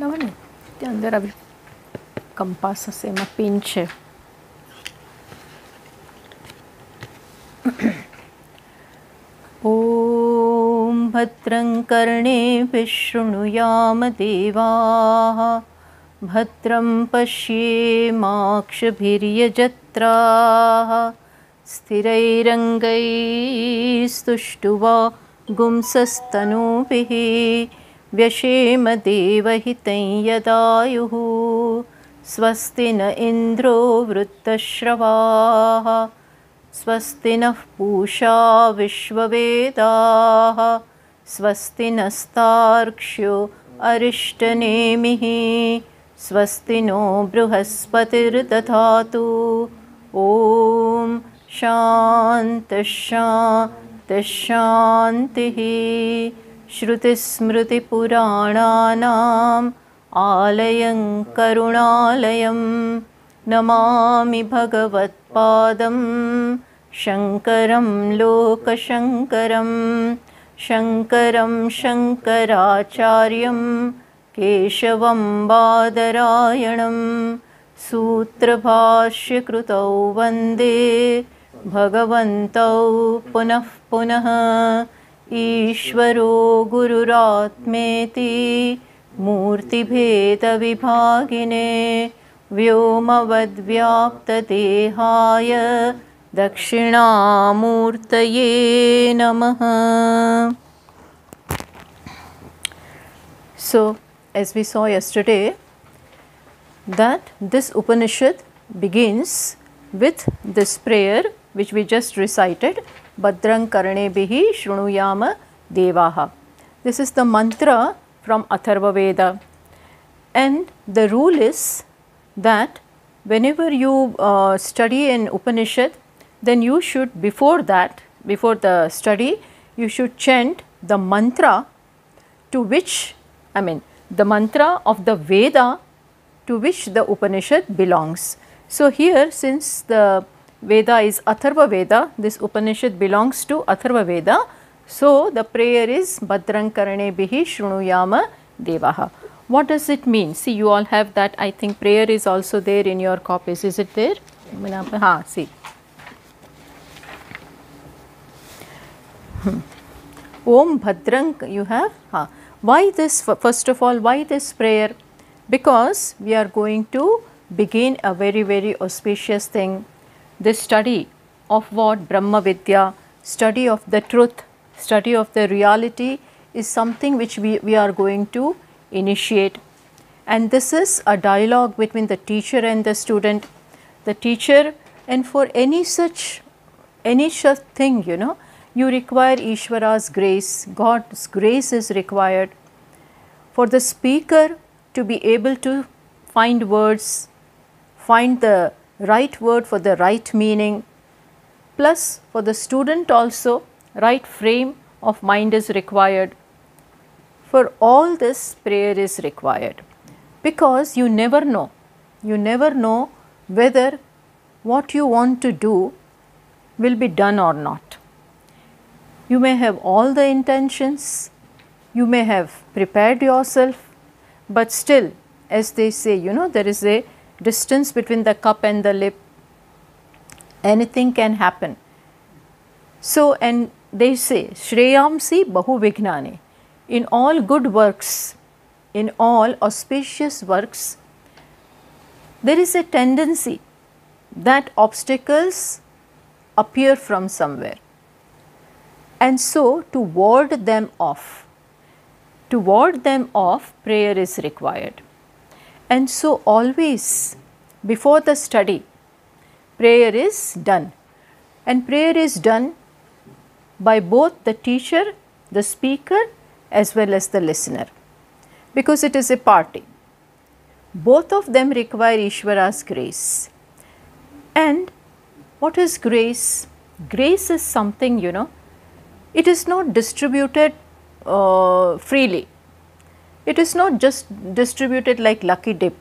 Now, there are compasses in a pinch. Om Bhadrang Karne Vishnuyam Devaha Bhadram Pashyemakshabhiryajatra Sthirairangai Stushtuva Gumsastanubihi Vyashema Devahitam Yadayuhu Swastina Indro Vruttashravaha Swastina Pusha Vishvavedaha Swastina Starkshu Arishtnemihi Swastino Bruhaspati Dadhatu. Om Shanti Shanti Shantihi. Shruti Smriti Purananam Alayam Karunalayam Namami Bhagavat Padam Shankaram Loka Shankaram Shankaram Shankaracharyam Keshavam Badarayanam Sutra Bhashyakruto Vande Bhagavanto Punah Punah Ishvaro Gururatmeti Murti Bheda Vibhagine Vyomavad Vyapta Dehaya Dakshinamurtaye Namaha. So, as we saw yesterday, that this Upanishad begins with this prayer which we just recited, Bhadrang Karnebihi Shrunuyama Devaha. This is the mantra from Atharva Veda, and the rule is that whenever you study an Upanishad, then you should before the study, you should chant the mantra to which, I mean the mantra of the Veda to which the Upanishad belongs. So here, since the Veda is Atharva Veda, this Upanishad belongs to Atharva Veda. So the prayer is Bhadrang Karnebihi Shrunuyama Devaha. What does it mean? See, you all have that. I think prayer is also there in your copies. Is it there? Ha, see. Om Bhadrang, you have? Ha. Why this? First of all, why this prayer? Because we are going to begin a very, very auspicious thing. This study of what? Brahmavidya, study of the truth, study of the reality is something which we are going to initiate. And this is a dialogue between the teacher and the student. The teacher, and for any such thing, you know, you require Ishvara's grace, God's grace is required. For the speaker to be able to find words, find the right word for the right meaning, plus for the student also, right frame of mind is required. For all this, prayer is required, because you never know whether what you want to do will be done or not. You may have all the intentions, you may have prepared yourself, but still, as they say, you know, there is a distance between the cup and the lip. Anything can happen. So, and they say, Shreyamsi Bahu Vignane, in all good works, in all auspicious works, there is a tendency that obstacles appear from somewhere. And so, to ward them off, prayer is required. And so, always before the study, prayer is done. And prayer is done by both the teacher, the speaker, as well as the listener, because it is a party. Both of them require Ishvara's grace. And what is grace? Grace is something, you know, it is not distributed freely. It is not just distributed like lucky dip.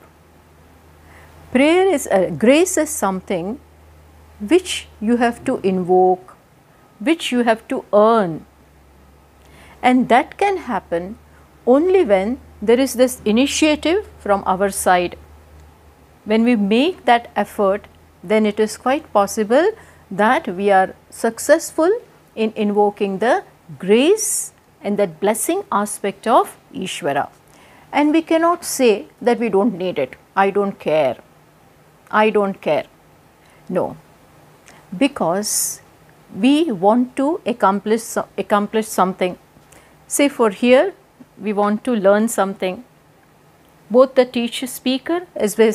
Prayer is, grace is something which you have to invoke, which you have to earn. And that can happen only when there is this initiative from our side. When we make that effort, then it is quite possible that we are successful in invoking the grace and that blessing aspect of Ishvara. And we cannot say that we do not need it, I do not care, I do not care. No, because we want to accomplish something. Say for here, we want to learn something. Both the teacher speaker as well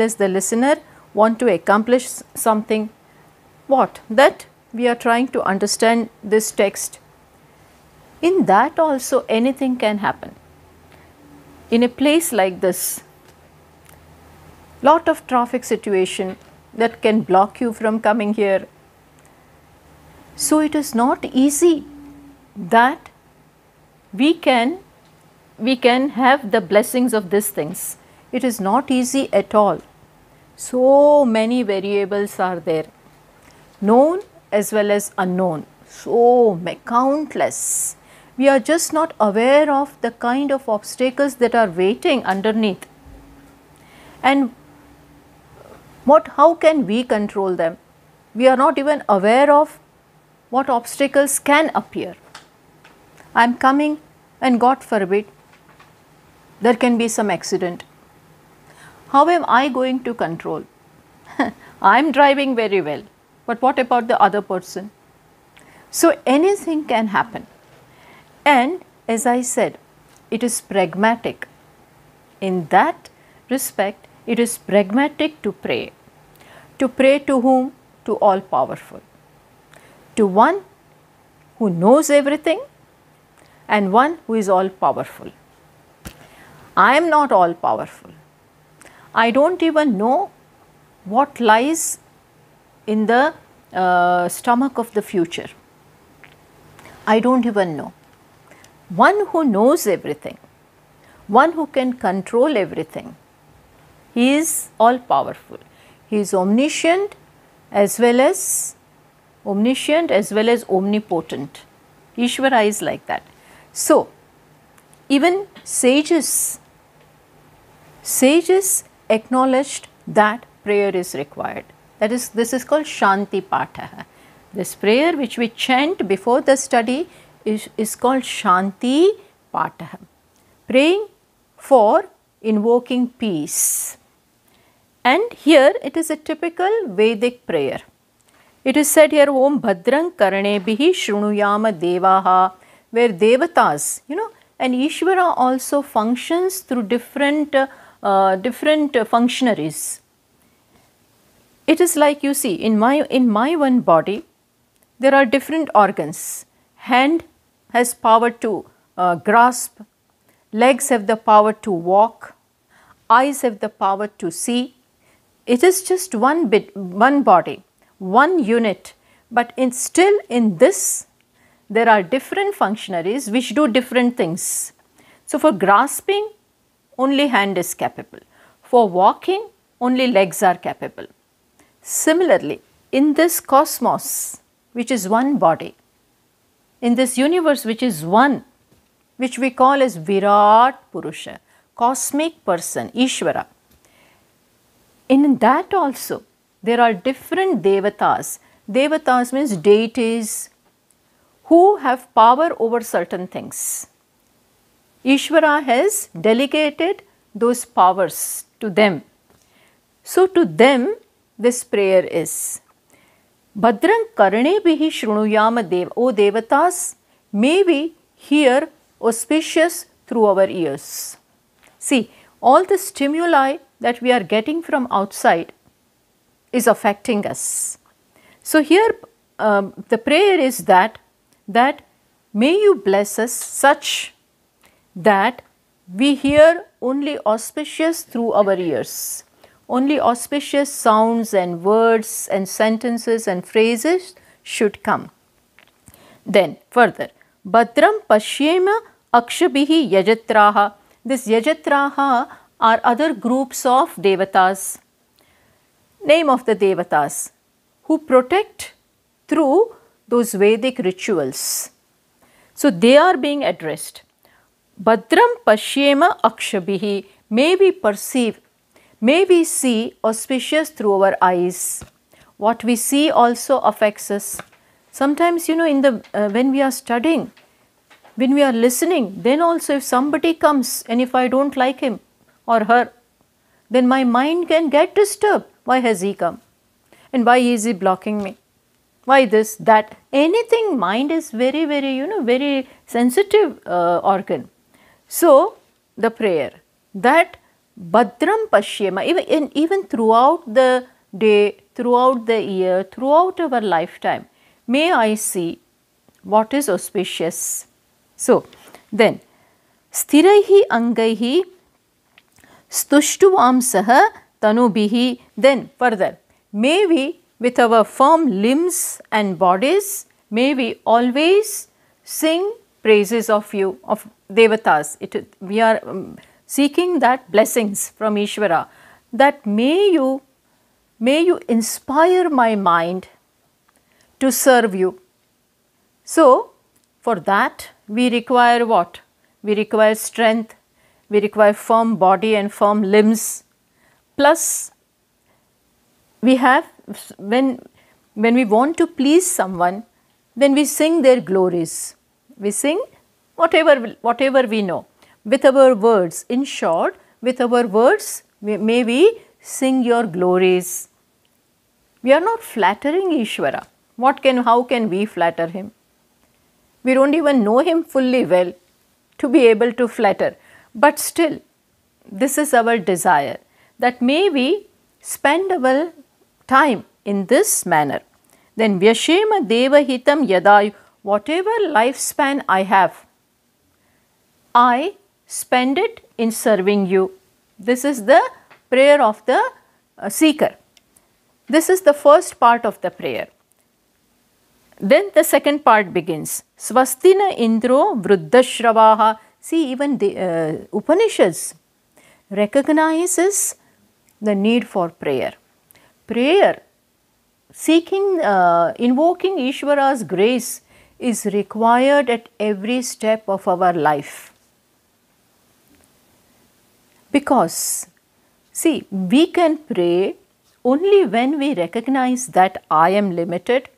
as the listener want to accomplish something. What? That we are trying to understand this text. In that also anything can happen. In a place like this, lot of traffic situation that can block you from coming here. So it is not easy that we can have the blessings of these things. It is not easy at all. So many variables are there, known as well as unknown, so countless. We are just not aware of the kind of obstacles that are waiting underneath, and how can we control them? We are not even aware of what obstacles can appear. I am coming and God forbid there can be some accident. How am I going to control? I am driving very well, but what about the other person? So anything can happen. And as I said, it is pragmatic. In that respect, it is pragmatic to pray. To pray to whom? To all powerful. To one who knows everything and one who is all powerful. I am not all powerful. I do not even know what lies in the stomach of the future. I do not even know. One who knows everything, one who can control everything, he is all powerful. He is omniscient as well as omnipotent. Ishvara is like that. So even sages acknowledged that prayer is required. That is, this is called Shanti Patha. This prayer which we chant before the study is called Shanti Patha. Praying for invoking peace. And here it is a typical Vedic prayer. It is said here, Om Bhadrang Karnebhihi Shrunuyama Devaha, where Devatas, you know, and Ishvara also functions through different functionaries. It is like, you see, in my one body, there are different organs. Hand has power to grasp, legs have the power to walk, eyes have the power to see. It is just one body, one unit, but still in this there are different functionaries which do different things. So for grasping, only hand is capable. For walking, only legs are capable. Similarly, in this cosmos which is one body, in this universe which is one, which we call as Virat Purusha, cosmic person, Ishvara, in that also there are different Devatas. Devatas means deities who have power over certain things. Ishvara has delegated those powers to them. So to them this prayer is, Bhadrang Karnebhihi Shrunuyama Deva, O Devatas, may we hear auspicious through our ears. See, all the stimuli that we are getting from outside is affecting us. So here the prayer is that may you bless us such that we hear only auspicious through our ears, only auspicious sounds and words and sentences and phrases should come. Then further, Bhadram Pashyema Akshabhihi Yajatraha. This Yajatraha are other groups of Devatas, name of the Devatas, who protect through those Vedic rituals. So they are being addressed. Bhadram Pashyema Akshabihi, may we perceive, may we see auspicious through our eyes. What we see also affects us. Sometimes, you know, in the when we are studying, when we are listening, then also if somebody comes and if I don't like him or her, then my mind can get disturbed. Why has he come? And why is he blocking me? Why this, that? Anything, mind is very, you know, very sensitive organ. So, the prayer that Bhadram Pashyema, even throughout the day, throughout the year, throughout our lifetime, may I see what is auspicious. So, then, Sthiraihi Angaihi Stushtuamsaha Tanubihi, then further, may we with our firm limbs and bodies, may we always sing praises of you, of Devatas. We are seeking that blessings from Ishvara, that may you inspire my mind to serve you. So, for that we require what? We require strength, we require firm body and firm limbs, plus we have, when we want to please someone, then we sing their glories. We sing whatever we know. With our words, in short, with our words, may we sing your glories. We are not flattering Ishvara. How can we flatter him? We don't even know him fully well to be able to flatter. But still, this is our desire, that may we spend our time in this manner. Then Vyashema Devahitam Yadayu, whatever lifespan I have, I spend it in serving you. This is the prayer of the seeker. This is the first part of the prayer. Then the second part begins. Swastina Indro Vruddashravaha. See, even the Upanishads recognizes the need for prayer. Prayer, seeking, invoking Ishvara's grace is required at every step of our life. Because, see, we can pray only when we recognize that I am limited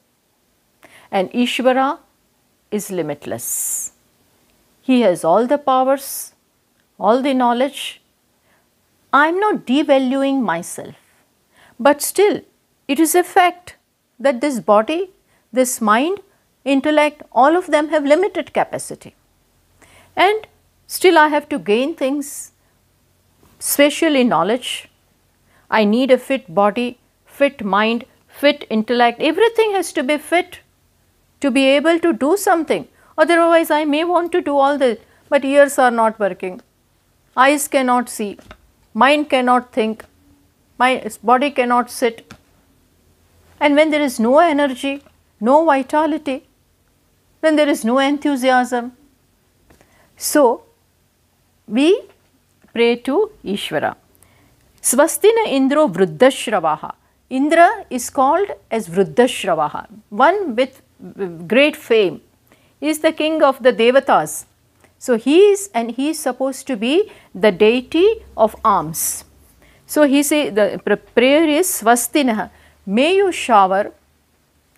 and Ishvara is limitless. He has all the powers, all the knowledge. I am not devaluing myself. But still, it is a fact that this body, this mind, intellect, all of them have limited capacity. And still I have to gain things, especially knowledge. I need a fit body, fit mind, fit intellect. Everything has to be fit to be able to do something. Otherwise, I may want to do all this, but ears are not working, eyes cannot see, mind cannot think. My body cannot sit, and when there is no energy, no vitality, then there is no enthusiasm. So, we pray to Ishvara. Swastina Indro Vruddashravaha. Indra is called as Vruddashravaha, one with great fame. He is the king of the Devatas. So, he is supposed to be the deity of arms. So, he says the prayer is Swastina, may you shower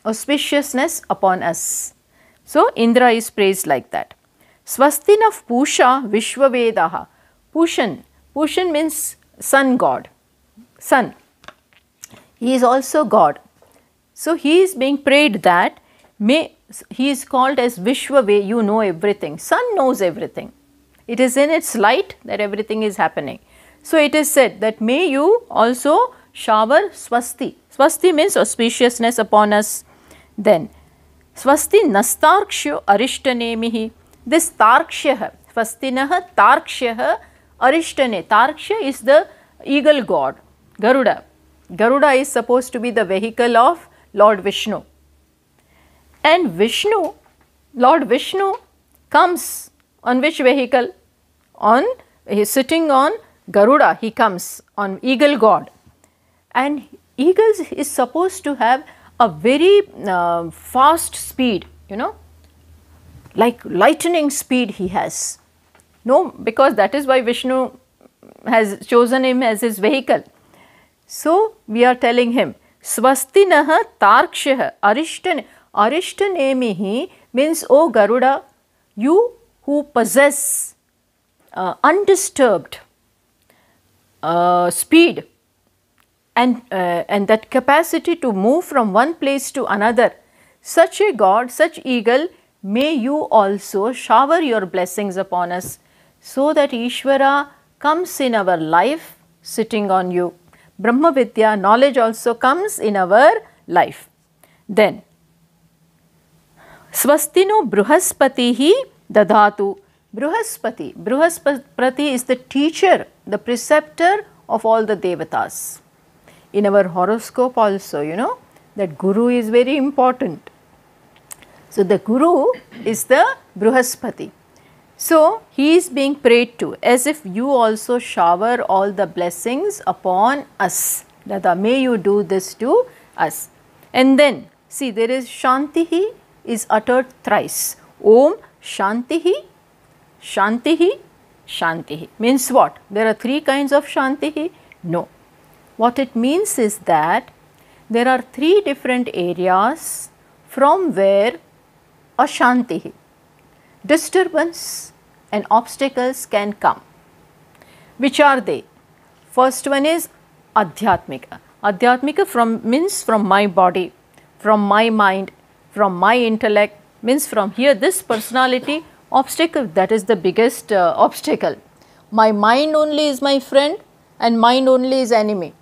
auspiciousness upon us. So, Indra is praised like that. Swastina Pusha Vishvavedaha. Pushan means sun god, sun. He is also god. So, he is being prayed that he is called as Vishvaveda, you know everything. Sun knows everything. It is in its light that everything is happening. So, it is said that may you also shower swasti. Swasti means auspiciousness upon us. Then, swasti nastarksho arishtanemihi. This tarkshaha, swastinaha tarkshaha arishtane. Tarksha is the eagle god, Garuda. Garuda is supposed to be the vehicle of Lord Vishnu. And Vishnu, Lord Vishnu comes on which vehicle? He is sitting on Garuda, he comes on eagle god, and eagle is supposed to have a very fast speed, you know, like lightning speed he has. No, because that is why Vishnu has chosen him as his vehicle. So, we are telling him, Svastinaha Tarkshaha Arishtanemihi means, O Garuda, you who possess undisturbed speed and that capacity to move from one place to another, such a god, such eagle, may you also shower your blessings upon us, so that Ishvara comes in our life sitting on you. Brahmavidya, knowledge also comes in our life. Then, Swastino Bruhaspatihi Dadhatu. Bruhaspati is the teacher, the preceptor of all the Devatas. In our horoscope also, you know, that Guru is very important. So, the Guru is the Bruhaspati. So, he is being prayed to, as if you also shower all the blessings upon us. Dada, may you do this to us. And then, see, there is Shantihi is uttered thrice. Om Shantihi, Shantihi, Shantihi. Means what? There are three kinds of Shantihi? No. What it means is that there are three different areas from where Ashantihi, disturbance and obstacles can come. Which are they? First one is Adhyatmika. Adhyatmika means from my body, from my mind, from my intellect, means from here this personality. Obstacle, that is the biggest obstacle. My mind only is my friend and mind only is enemy.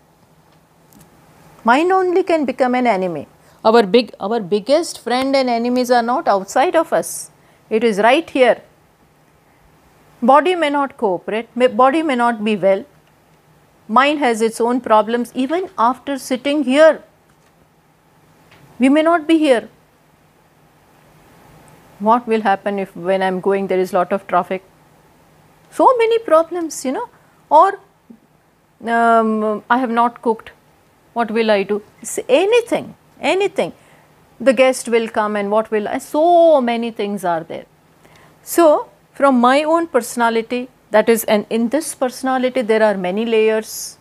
Mind only can become an enemy. Our biggest friend and enemies are not outside of us. It is right here. Body may not cooperate, body may not be well. Mind has its own problems even after sitting here. We may not be here. What will happen if when I am going there is lot of traffic? So many problems, you know, or I have not cooked. What will I do? It's anything, anything. The guest will come and what will I? So many things are there. So, from my own personality, that is, and in this personality there are many layers,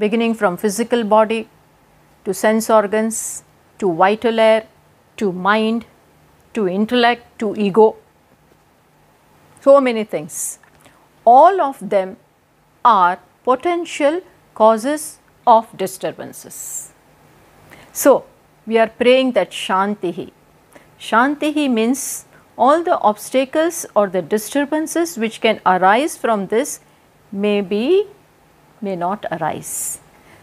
beginning from physical body to sense organs, to vital air, to mind, to intellect, to ego, so many things. All of them are potential causes of disturbances. So, we are praying that Shantihi. Shantihi means all the obstacles or the disturbances which can arise from this may not arise.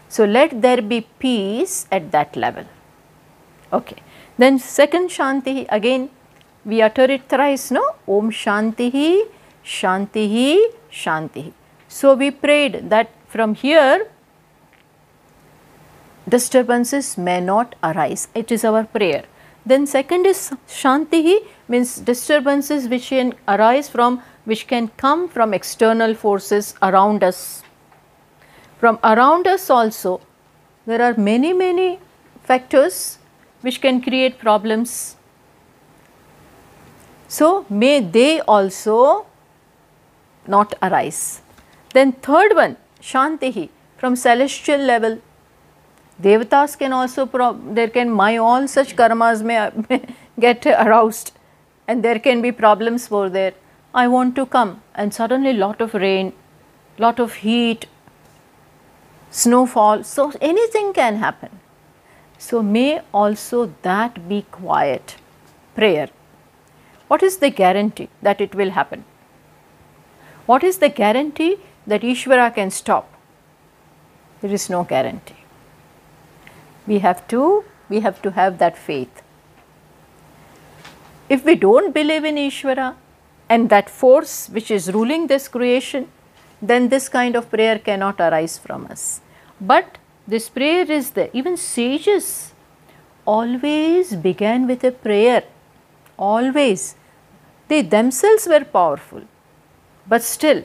So, let there be peace at that level. Okay. Then second Shantihi, again we utter it thrice, no? Om Shantihi, Shantihi, Shantihi. So, we prayed that from here disturbances may not arise. It is our prayer. Then second is Shantihi means disturbances which can arise from, which can come from external forces around us. From around us also, there are many factors which can create problems. So, may they also not arise. Then third one, Shantihi, from celestial level. Devatas can also, all such karmas may get aroused and there can be problems for there. I want to come and suddenly lot of rain, lot of heat, snowfall, so anything can happen. So, may also that be quiet. Prayer. What is the guarantee that it will happen? What is the guarantee that Ishvara can stop? There is no guarantee. We have to have that faith. If we don't believe in Ishvara and that force which is ruling this creation, then this kind of prayer cannot arise from us. But this prayer is there. Even sages always began with a prayer, always. They themselves were powerful, but still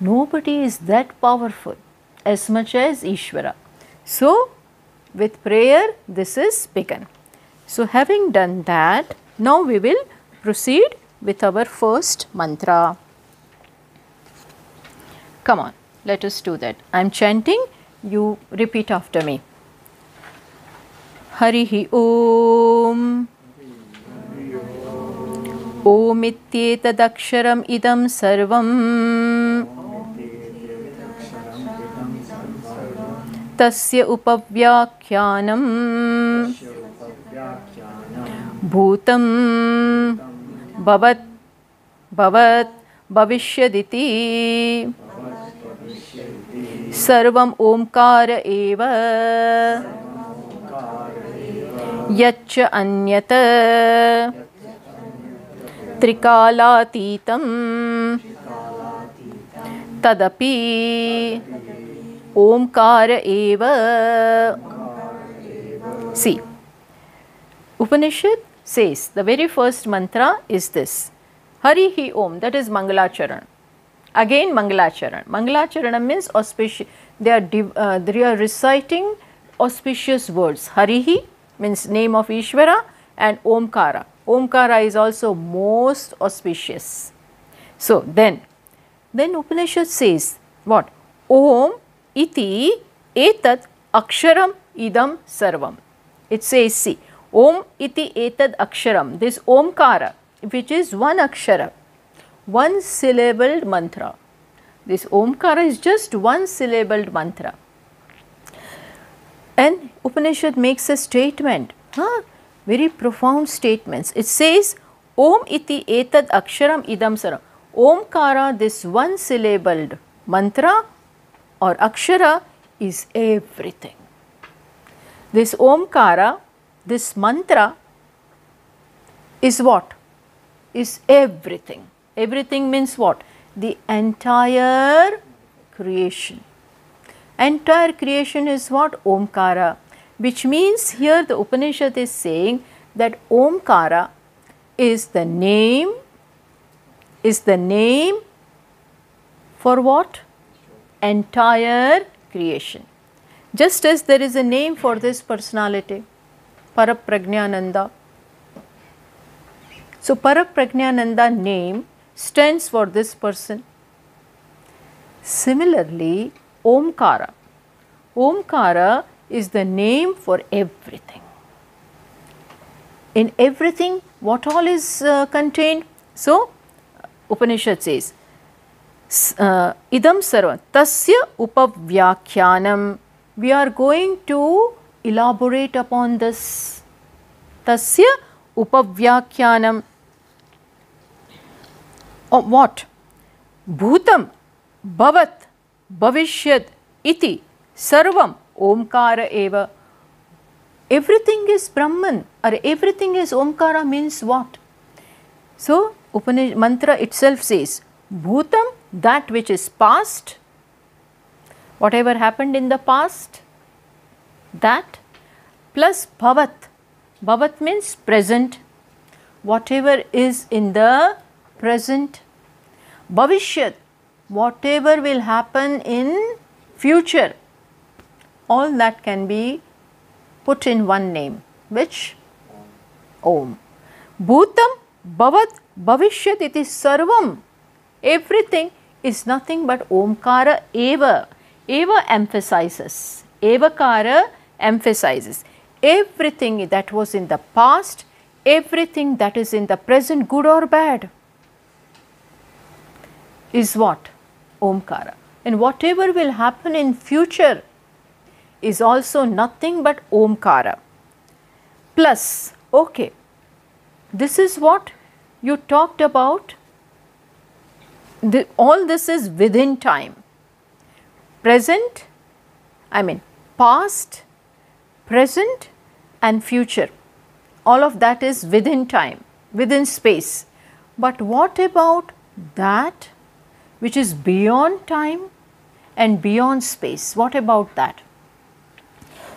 nobody is that powerful as much as Ishvara. So, with prayer this is begun. So, having done that, now we will proceed with our first mantra. Come on, let us do that. I am chanting, you repeat after me. Harihi Om. Om ityetadaksharam idam sarvam tasya upavyakyanam bhutam bhavat bhavishyaditi sarvam omkara eva yacca anyata Trikālātītam tadapi Oṃkāra eva. See, Upanishad says the very first mantra is this. Hari Hi Om, that is Mangalacharan. Again Mangalacharan. Mangalacharan means auspicious. They are reciting auspicious words. Hari Hi means name of Ishvara and Oṃkāra. Oṃkāra is also most auspicious. So, then Upanishad says what? Om iti etad aksharam idam sarvam. It says, see, Om iti etad aksharam, this Oṃkāra, which is one akshara, one syllabled mantra. This Oṃkāra is just one syllabled mantra. And Upanishad makes a statement. Huh? Very profound statements. It says, Om iti etad aksharam idam sarvam. Oṃkāra, this one syllabled mantra or akshara, is everything. This Oṃkāra, this mantra is what? Is everything. Everything means what? The entire creation. Entire creation is what? Oṃkāra. Which means here the Upanishad is saying that Oṃkāra is the name for what? Entire creation. Just as there is a name for this personality, Paraprajñānanda. So Paraprajñānanda name stands for this person. Similarly, Oṃkāra. Oṃkāra is the name for everything. In everything, what all is contained? So, Upanishad says, idam sarvam tasya upavyakyanam. We are going to elaborate upon this. Tasya upavyakyanam. What? Bhutam bhavat bhavishyad iti sarvam Oṃkāra eva. Everything is Brahman or everything is Oṃkāra means what? So, Upanishad mantra itself says, Bhutam, that which is past, whatever happened in the past, that, plus Bhavat. Bhavat means present, whatever is in the present. Bhavishyat, whatever will happen in future. All that can be put in one name, which? Om. Bhutam bhavat bhavishyat iti sarvam. Everything is nothing but Oṃkāra eva. Eva emphasizes. Evakara emphasizes. Everything that was in the past, everything that is in the present, good or bad, is what? Oṃkāra. And whatever will happen in future is also nothing but Oṃkāra. Plus, okay, this is what you talked about. All this is within time. Present, I mean past, present and future. All of that is within time, within space. But what about that which is beyond time and beyond space? What about that?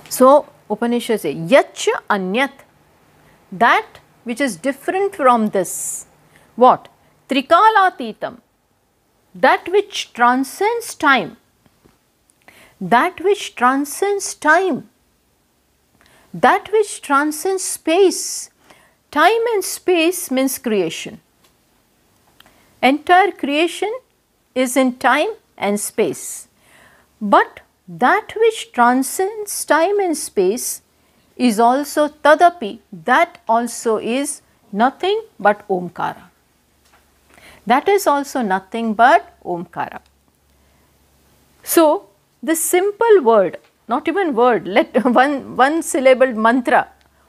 So, Upanishad says, Yacca anyat, that which is different from this. What? Trikālātītam, that which transcends time. That which transcends time. That which transcends space. Time and space means creation. Entire creation is in time and space. But that which transcends time and space is also tadapi, that also is nothing but Oṃkāra. That is also nothing but Oṃkāra. So, the simple word, not even word, let one syllabled mantra,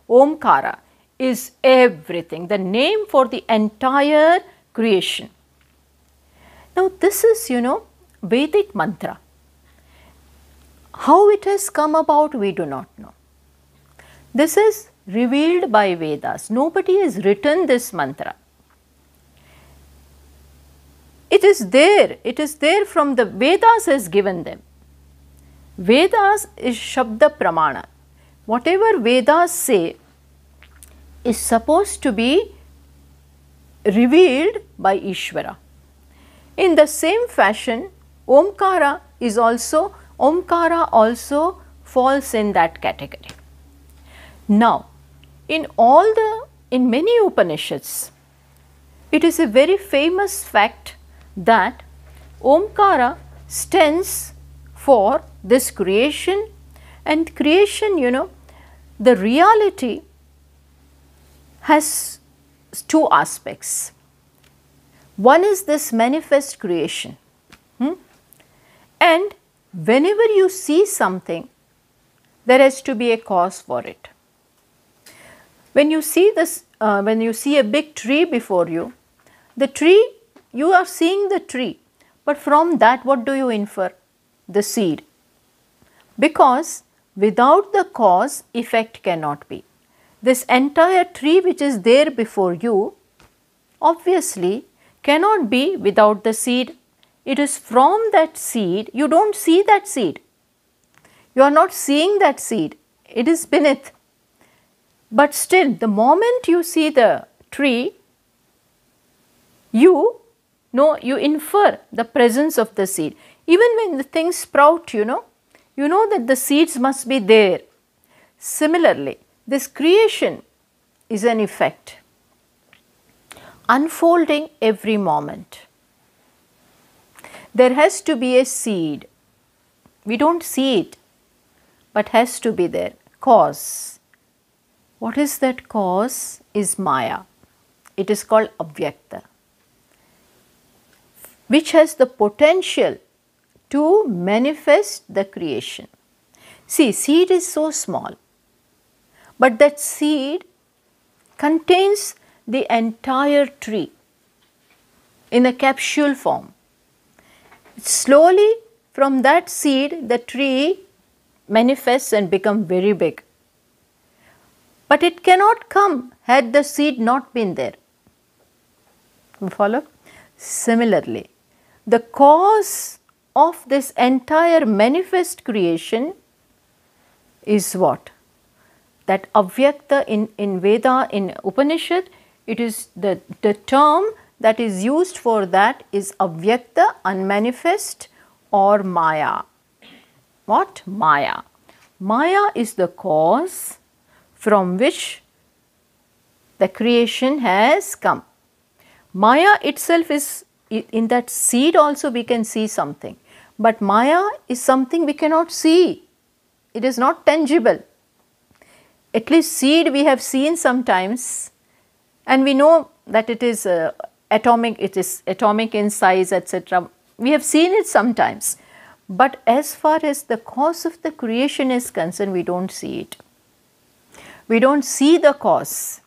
Oṃkāra, is everything, the name for the entire creation. Now, this is, you know, Vedic mantra. How it has come about, we do not know. This is revealed by Vedas. Nobody has written this mantra. It is there from the Vedas has given them. Vedas is Shabda Pramana. Whatever Vedas say is supposed to be revealed by Ishvara. In the same fashion, Oṃkāra also falls in that category. Now, in many Upanishads, it is a very famous fact that Oṃkāra stands for this creation, and creation, you know, the reality has two aspects. One is this manifest creation, and whenever you see something, there has to be a cause for it. When you see this, when you see a big tree before you, the tree, you are seeing the tree, but from that what do you infer? The seed. Because without the cause, effect cannot be. This entire tree which is there before you, obviously cannot be without the seed. It is from that seed, you do not see that seed. You are not seeing that seed, it is beneath. But still, the moment you see the tree, you infer the presence of the seed. Even when the things sprout, you know that the seeds must be there. Similarly, this creation is an effect, unfolding every moment. There has to be a seed. We do not see it, but has to be there. Cause. What is that cause? Is Maya. It is called Avyakta, which has the potential to manifest the creation. See, seed is so small, but that seed contains the entire tree in a capsule form. Slowly from that seed, the tree manifests and becomes very big. But it cannot come had the seed not been there. You follow? Similarly, the cause of this entire manifest creation is what? That Avyakta in Veda, in Upanishad, it is the term that is used for that is Avyakta, unmanifest, or Maya. What? Maya. Maya is the cause from which the creation has come. Maya itself is, in that seed also we can see something, but Maya is something we cannot see. It is not tangible. At least seed we have seen sometimes, and we know that it is atomic in size, etc. We have seen it sometimes, but as far as the cause of the creation is concerned, we don't see it. We don't see the cause,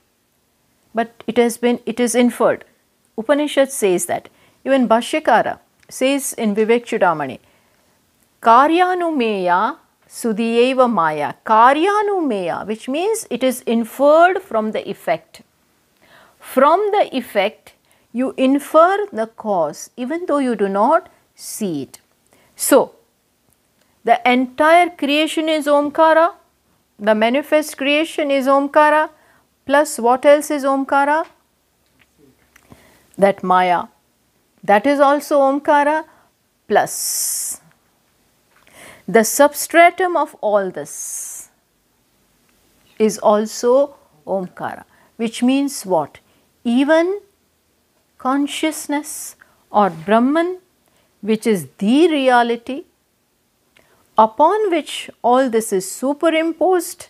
but it is inferred. Upanishad says that. Even Bhashyakara says in Vivekacūḍāmaṇi, Karyanu Meya Sudiyeva Maya. Karyanu Meya, which means it is inferred from the effect. From the effect, you infer the cause, even though you do not see it. So, the entire creation is Oṃkāra, the manifest creation is Oṃkāra, plus what else is Oṃkāra? That Maya. That is also Oṃkāra, plus the substratum of all this is also Oṃkāra, which means what? Even consciousness or Brahman which is the reality, upon which all this is superimposed,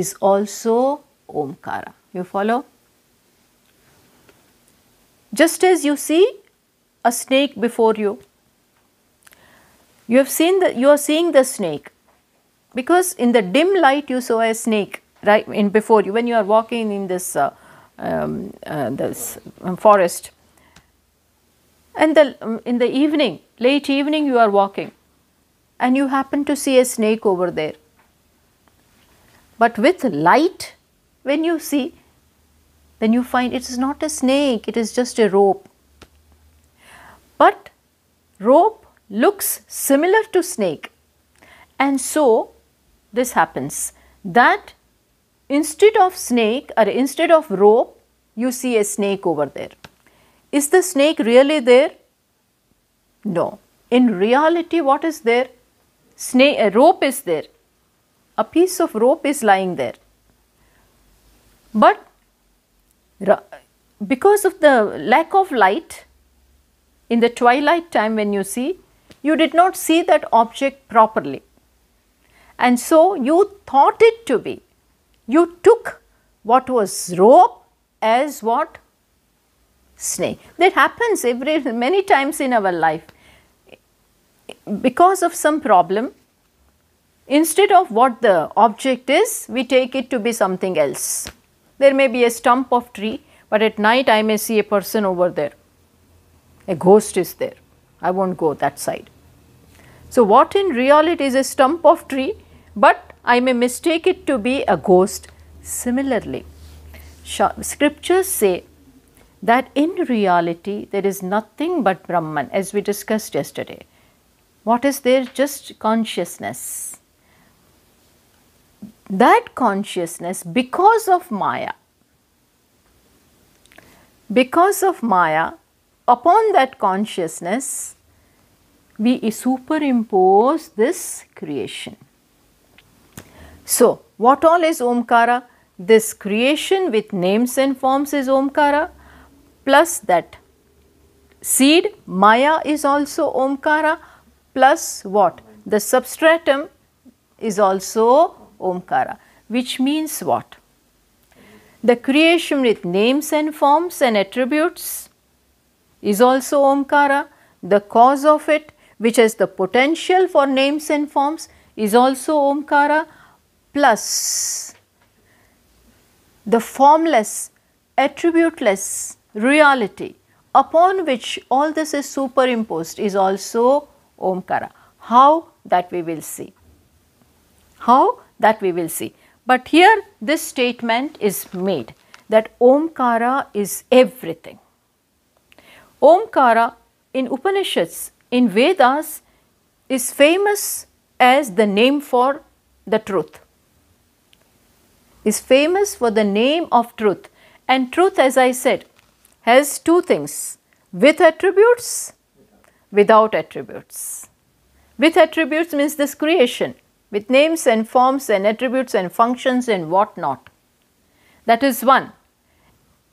is also Oṃkāra. You follow? Just as you see a snake before you, you have seen that you are seeing the snake, because in the dim light you saw a snake right in before you when you are walking in this forest, and in the evening, late evening, you are walking and you happen to see a snake over there. But with light, when you see, then you find it is not a snake, it is just a rope. But rope looks similar to snake, and so this happens, that instead of snake or instead of rope, you see a snake over there. Is the snake really there? No. In reality, what is there? A rope is there. A piece of rope is lying there. But because of the lack of light, in the twilight time when you see, you did not see that object properly. And so you thought it to be. You took what was rope as what? Snake. That happens many times in our life. Because of some problem, instead of what the object is, we take it to be something else. There may be a stump of tree, but at night I may see a person over there. A ghost is there. I won't go that side. So what in reality is a stump of tree, but I may mistake it to be a ghost. Similarly, scriptures say that in reality there is nothing but Brahman, as we discussed yesterday. What is there? Just consciousness. That consciousness, because of Maya, upon that consciousness, we superimpose this creation. So, what all is Oṃkāra? This creation with names and forms is Oṃkāra. Plus that seed, Maya, is also Oṃkāra, plus what? The substratum is also Oṃkāra, which means what? The creation with names and forms and attributes is also Oṃkāra, the cause of it, which has the potential for names and forms, is also Oṃkāra, plus the formless, attributeless reality upon which all this is superimposed is also Oṃkāra. How? That we will see. How? That we will see. But here this statement is made that Oṃkāra is everything. Oṃkāra in Upanishads, in Vedas, is famous as the name for the truth, is famous for the name of truth. And truth, as I said, has two things: with attributes, without attributes. With attributes means this creation, with names and forms and attributes and functions and what not. That is one.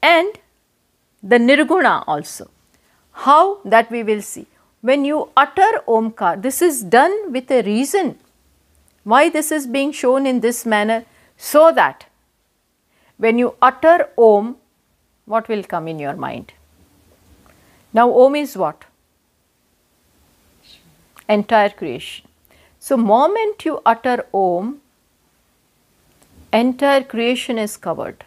And the Nirguna also. How? That we will see. When you utter Oṃkāra, this is done with a reason. Why this is being shown in this manner? So that when you utter Om, what will come in your mind? Now Om is what? Entire creation. So moment you utter Om, entire creation is covered.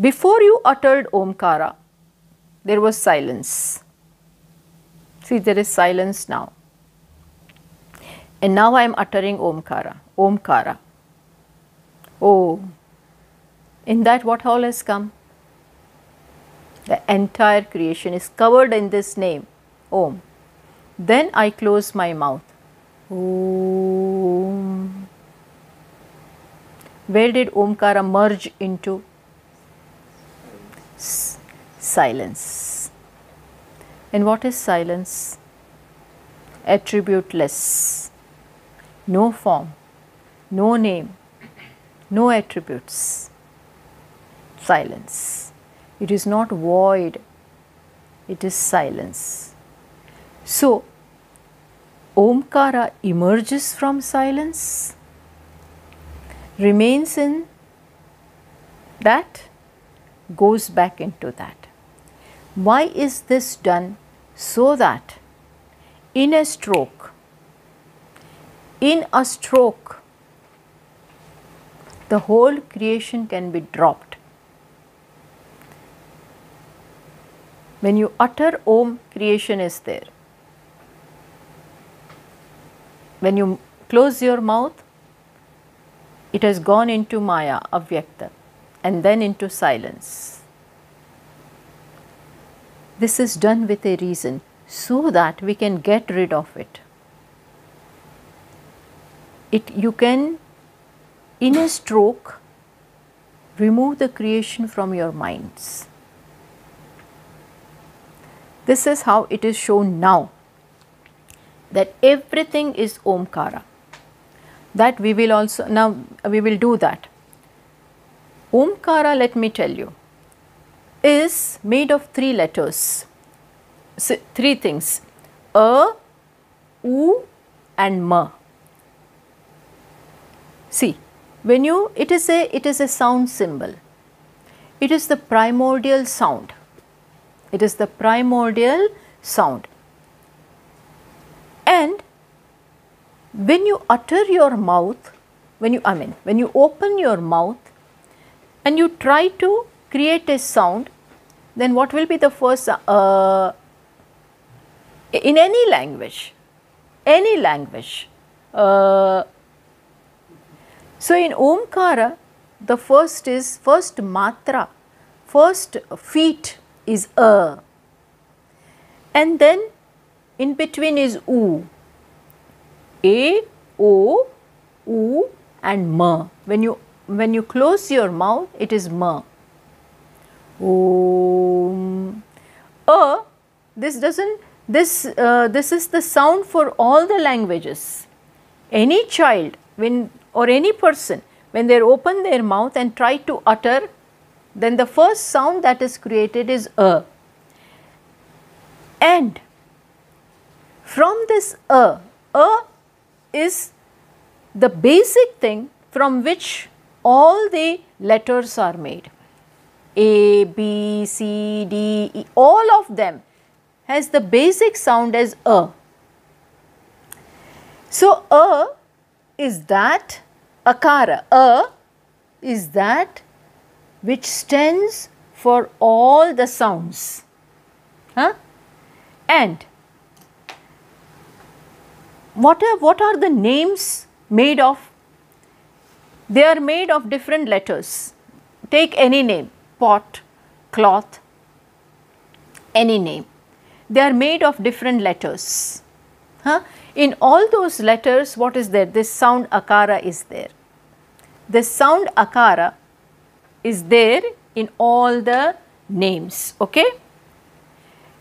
Before you uttered Oṃkāra, there was silence. See, there is silence now. And now I am uttering Oṃkāra. Oṃkāra. Oh, in that what all has come? The entire creation is covered in this name, Om. Then I close my mouth. Om. Where did Oṃkāra merge into? Silence. And what is silence? Attributeless. No form, no name, no attributes. Silence. It is not void, it is silence. So, Oṃkāra emerges from silence, remains in that, goes back into that. Why is this done? So that in a stroke, the whole creation can be dropped. When you utter Om, creation is there. When you close your mouth, it has gone into Maya, Avyakta, and then into silence. This is done with a reason, so that we can get rid of it. You can, in a stroke, remove the creation from your minds. This is how it is shown now, that everything is Oṃkāra. That we will also, now we will do that. Oṃkāra, let me tell you, is made of three letters, so, three things, A, U and Ma. See, when you, it is a sound symbol. It is the primordial sound. It is the primordial sound. And when you utter your mouth, when you open your mouth and you try to create a sound, then what will be the first in any language. So in Oṃkāra, the first matra, first feet is A, and then in between is U, A, O, U and Ma. When you close your mouth, it is Ma. Om. This is the sound for all the languages. Any child or any person, when they open their mouth and try to utter, then the first sound that is created is A. And from this A is the basic thing from which all the letters are made. A, B, C, D, E, all of them has the basic sound as A. So, A is that akara. A is that which stands for all the sounds. Huh? And what are the names made of? They are made of different letters. Take any name. Pot, cloth, any name. They are made of different letters. Huh? In all those letters, what is there? This sound akara is there. This sound akara is there in all the names. Okay?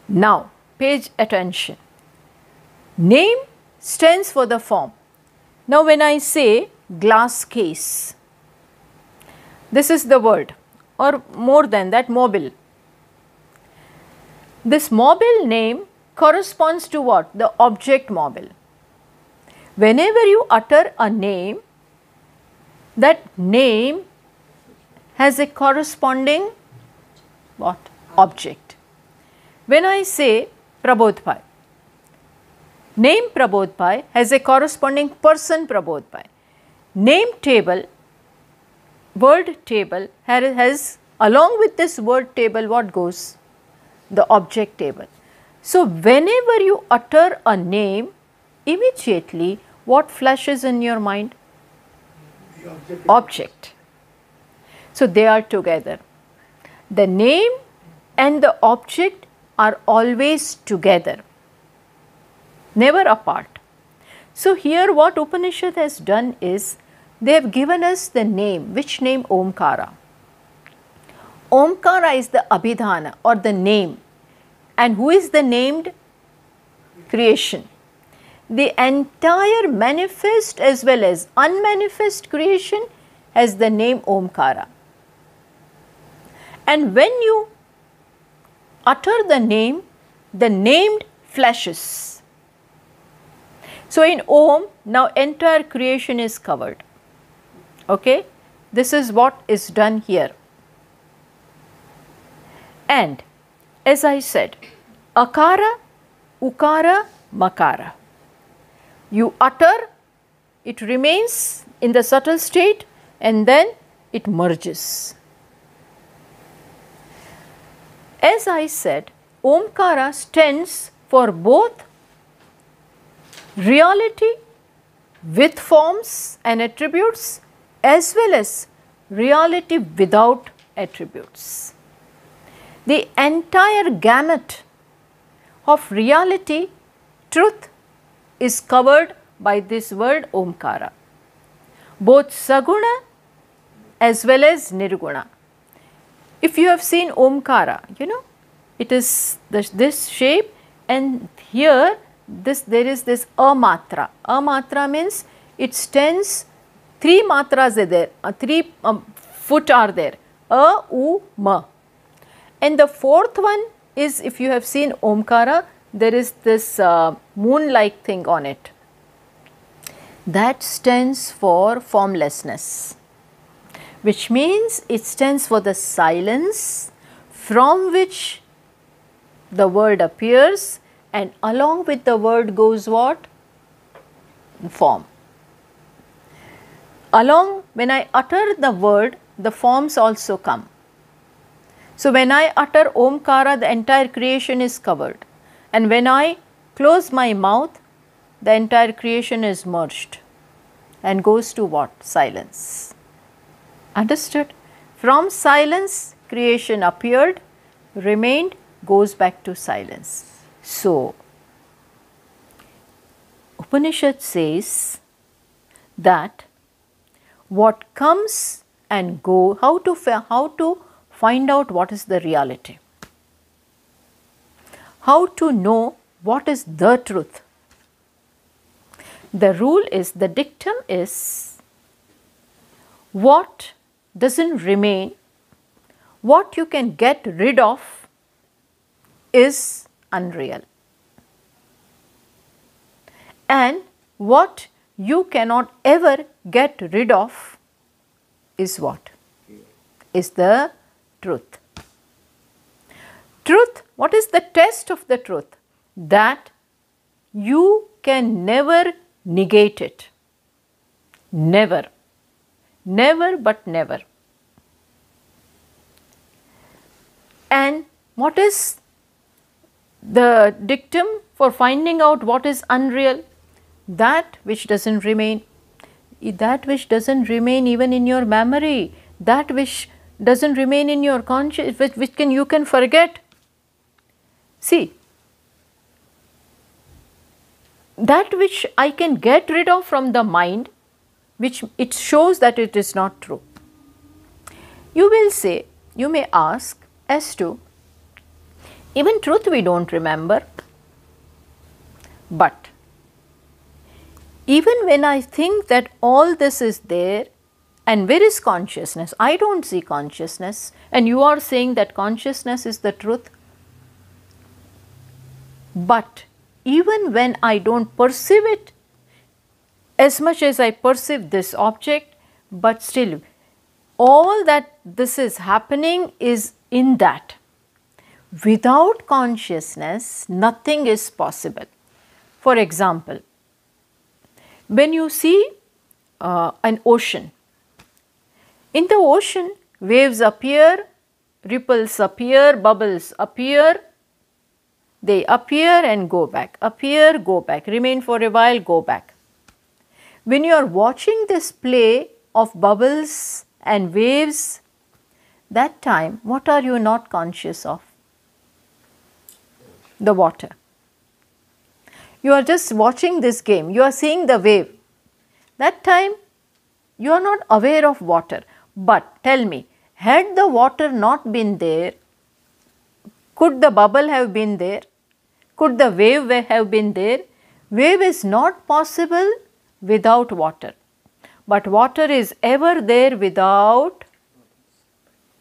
Now, pay attention. Name stands for the form. Now, when I say glass case, this is the word. Or more than that, mobile. This mobile name corresponds to what? The object mobile. Whenever you utter a name, that name has a corresponding what? Object. When I say Prabodhbhai, name Prabodhbhai has a corresponding person Prabodhbhai. Name table, word table has, along with this word table, what goes? The object table. So, whenever you utter a name, immediately what flashes in your mind? The object. So, they are together. The name and the object are always together, never apart. So, here what Upanishad has done is, they have given us the name. Which name? Oṃkāra. Oṃkāra is the abhidhana or the name. And who is the named? Creation. The entire manifest as well as unmanifest creation has the name Oṃkāra. And when you utter the name, the named flashes. So in Om, now entire creation is covered. Okay, this is what is done here. And as I said, Akara, Ukara, Makara. You utter, it remains in the subtle state and then it merges. As I said, Oṃkāra stands for both reality with forms and attributes as well as reality without attributes. The entire gamut of reality, truth, is covered by this word Oṃkāra. Both Saguna as well as Nirguna. If you have seen Oṃkāra, you know, it is this shape, and here there is this amatra. Amatra means it stands, three matras are there, three foot are there, a, u, ma. And the fourth one is, if you have seen Oṃkāra, there is this moon-like thing on it. That stands for formlessness, which means it stands for the silence from which the word appears, and along with the word goes what? Form. Along, when I utter the word, the forms also come. So when I utter Oṃkāra, the entire creation is covered, and when I close my mouth, the entire creation is merged and goes to what? Silence. Understood? From silence, creation appeared, remained, goes back to silence. So, Upanishad says that what comes and goes, how to find out what is the reality, how to know what is the truth. The rule is, the dictum is, what doesn't remain, what you can get rid of is unreal, and what you cannot ever get rid of is what? Is the truth. Truth, what is the test of the truth? That you can never negate it. Never. Never but never. And what is the dictum for finding out what is unreal? That which doesn't remain. That which doesn't remain even in your memory. That which doesn't remain in your conscience, which you can forget. See, that which I can get rid of from the mind, which it shows that it is not true. You will say, you may ask as to, even truth we don't remember, but even when I think that all this is there, and where is consciousness? I don't see consciousness, and you are saying that consciousness is the truth. But even when I don't perceive it as much as I perceive this object, but still all that this is happening is in that. Without consciousness, nothing is possible. For example, when you see an ocean, in the ocean, waves appear, ripples appear, bubbles appear, they appear and go back, appear, go back, remain for a while, go back. When you are watching this play of bubbles and waves, that time, what are you not conscious of? The water. You are just watching this game, you are seeing the wave. That time you are not aware of water. But tell me, had the water not been there, could the bubble have been there? Could the wave have been there? Wave is not possible without water. But water is ever there without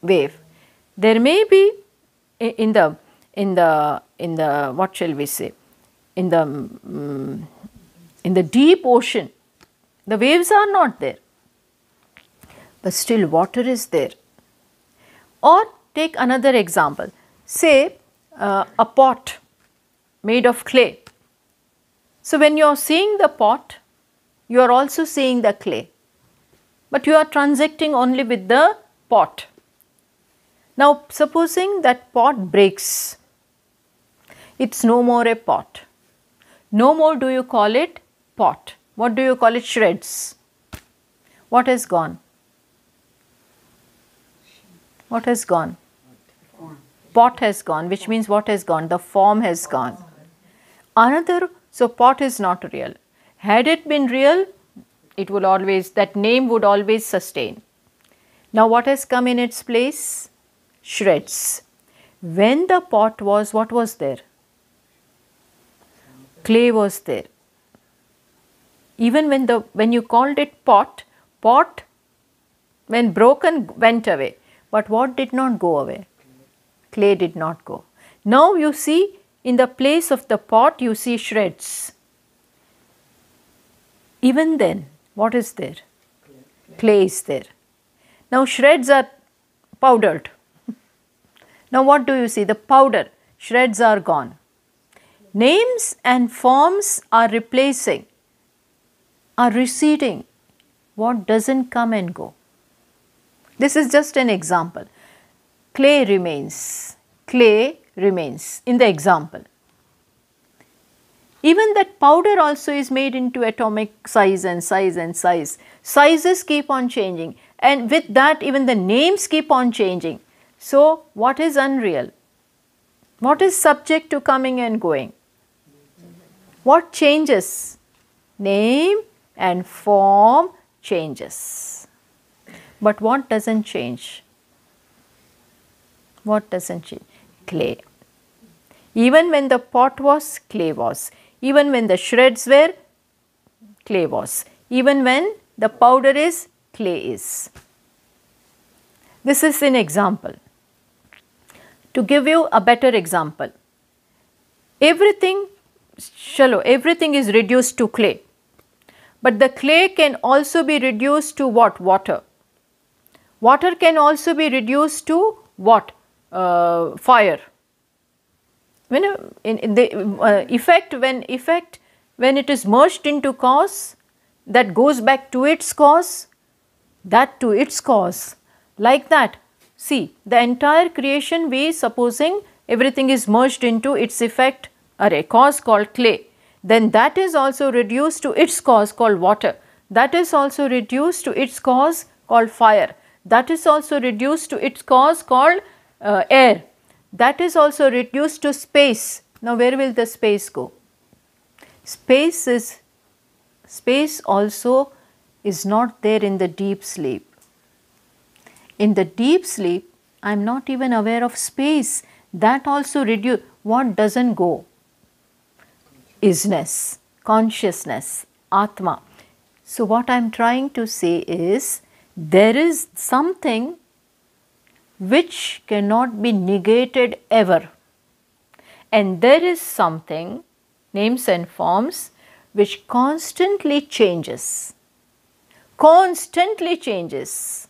wave. There may be in the in the what shall we say, in the deep ocean, the waves are not there, but still water is there. Or take another example, say a pot made of clay. So when you are seeing the pot, you are also seeing the clay, but you are transacting only with the pot. Now supposing that pot breaks, it's no more a pot. No more do you call it pot. What do you call it? Shreds. What has gone? What has gone? Pot has gone, which means what has gone? The form has gone. Another, so pot is not real. Had it been real, it would always, that name would always sustain. Now what has come in its place? Shreds. When the pot was, what was there? Clay was there. Even when you called it pot, pot when broken went away, but what did not go away? Clay did not go. Now you see, in the place of the pot you see shreds. Even then, what is there? Clay is there. Now shreds are powdered. Now what do you see? The powder, shreds are gone. Names and forms are replacing, are receding. What doesn't come and go? This is just an example. Clay remains. Clay remains in the example. Even that powder also is made into atomic size and size and size. Sizes keep on changing, and with that even the names keep on changing. So what is unreal? What is subject to coming and going? What changes? Name and form changes. But what doesn't change? What doesn't change? Clay. Even when the pot was, clay was. Even when the shreds were, clay was. Even when the powder is, clay is. This is an example. To give you a better example, everything, shallow, everything is reduced to clay. But the clay can also be reduced to what? Water. Water can also be reduced to what? Fire. When it is merged into cause, that goes back to its cause, that to its cause. Like that, see, the entire creation, we supposing everything is merged into its effect, a cause called clay, then that is also reduced to its cause called water, that is also reduced to its cause called fire, that is also reduced to its cause called air, that is also reduced to space. Now where will the space go? Space also is not there in the deep sleep. In the deep sleep, I am not even aware of space. That also reduces. What doesn't go? Isness, consciousness, Atma. So what I am trying to say is, there is something which cannot be negated ever. And there is something, names and forms, which constantly changes. Constantly changes.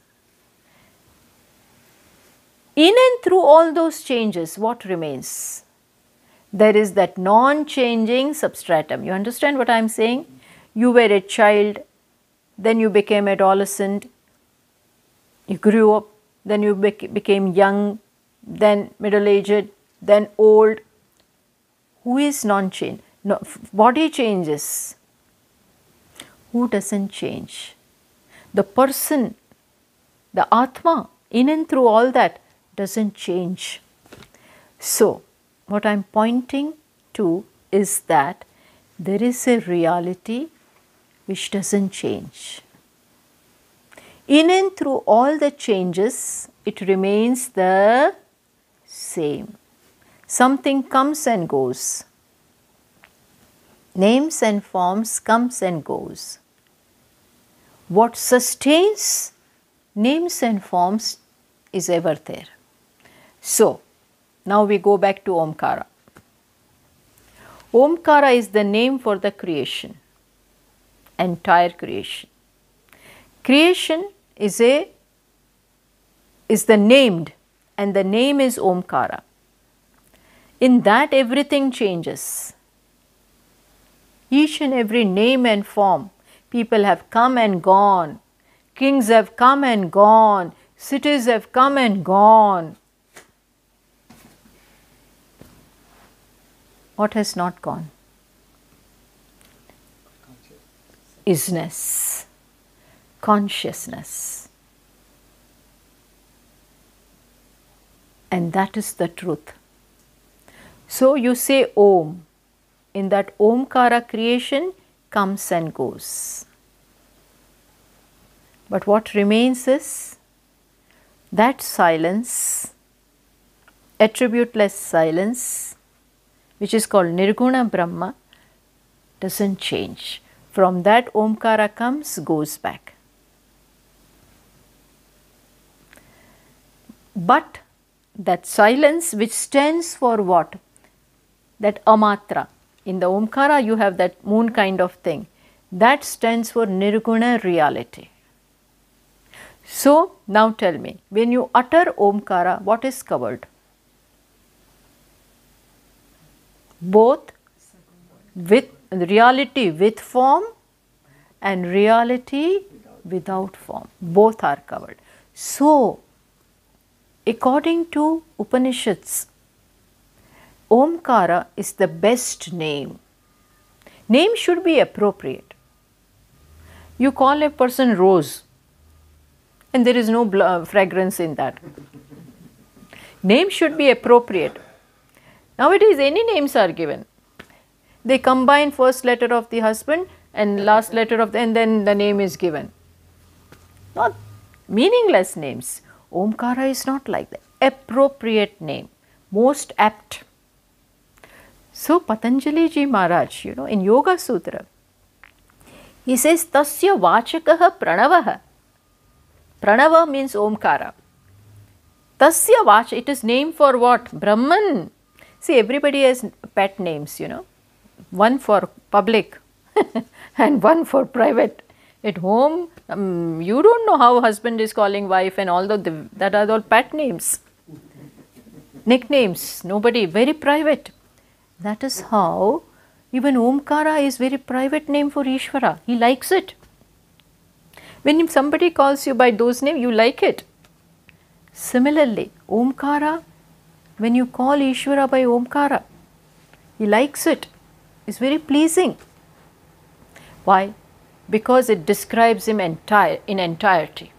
In and through all those changes, what remains? There is that non-changing substratum. You understand what I am saying? You were a child, then you became adolescent, you grew up, then you became young, then middle-aged, then old. Who is non-change? No, body changes. Who doesn't change? The person, the Atma, in and through all that, doesn't change. So what I am pointing to is that there is a reality which doesn't change. In and through all the changes, it remains the same. Something comes and goes. Names and forms comes and goes. What sustains names and forms is ever there. So Now we go back to Oṃkāra. Oṃkāra is the name for the creation, entire creation. Creation is the named, and the name is Oṃkāra. In that everything changes. Each and every name and form, people have come and gone, kings have come and gone, cities have come and gone. What has not gone? Isness, consciousness. And that is the truth. So you say Om. In that Oṃkāra, creation comes and goes. But what remains is that silence, attributeless silence, which is called Nirguna Brahma, doesn't change. From that Oṃkāra comes, goes back. But that silence which stands for what? That amatra. In the Oṃkāra you have that moon kind of thing. That stands for Nirguna reality. So now tell me, when you utter Oṃkāra, what is covered? Both with reality with form and reality without form. Both are covered. So, according to Upanishads, Oṃkāra is the best name. Name should be appropriate. You call a person Rose and there is no fragrance in that. Name should be appropriate. Nowadays, any names are given. They combine first letter of the husband and last letter of the, and then the name is given. Not meaningless names. Oṃkāra is not like that. Appropriate name, most apt. So Patanjali Ji Maharaj, you know, in Yoga Sutra, he says, Tasya vācakaha pranavaha. Pranava means Oṃkāra. Tasya vācakaha, it is name for what? Brahman. See, everybody has pet names, you know, one for public and one for private. At home, you don't know how husband is calling wife and all that are all pet names, nicknames, nobody, very private. That is how even Oṃkāra is very private name for Ishvara. He likes it. When somebody calls you by those names, you like it. Similarly, Oṃkāra, when you call Ishvara by Oṃkāra, he likes it. It's very pleasing. Why? Because it describes him in entirety.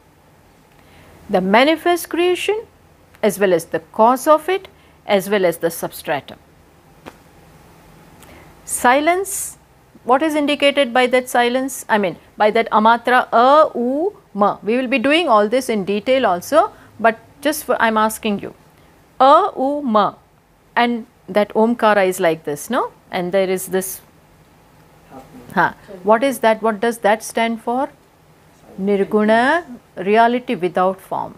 The manifest creation, as well as the cause of it, as well as the substratum. Silence, what is indicated by that silence? I mean, by that amatra, a, u, ma. We will be doing all this in detail also, but just for, I'm asking you. A, U, Ma, and that Oṃkāra is like this, no? And there is this, What is that? What does that stand for? Nirguna, reality without form,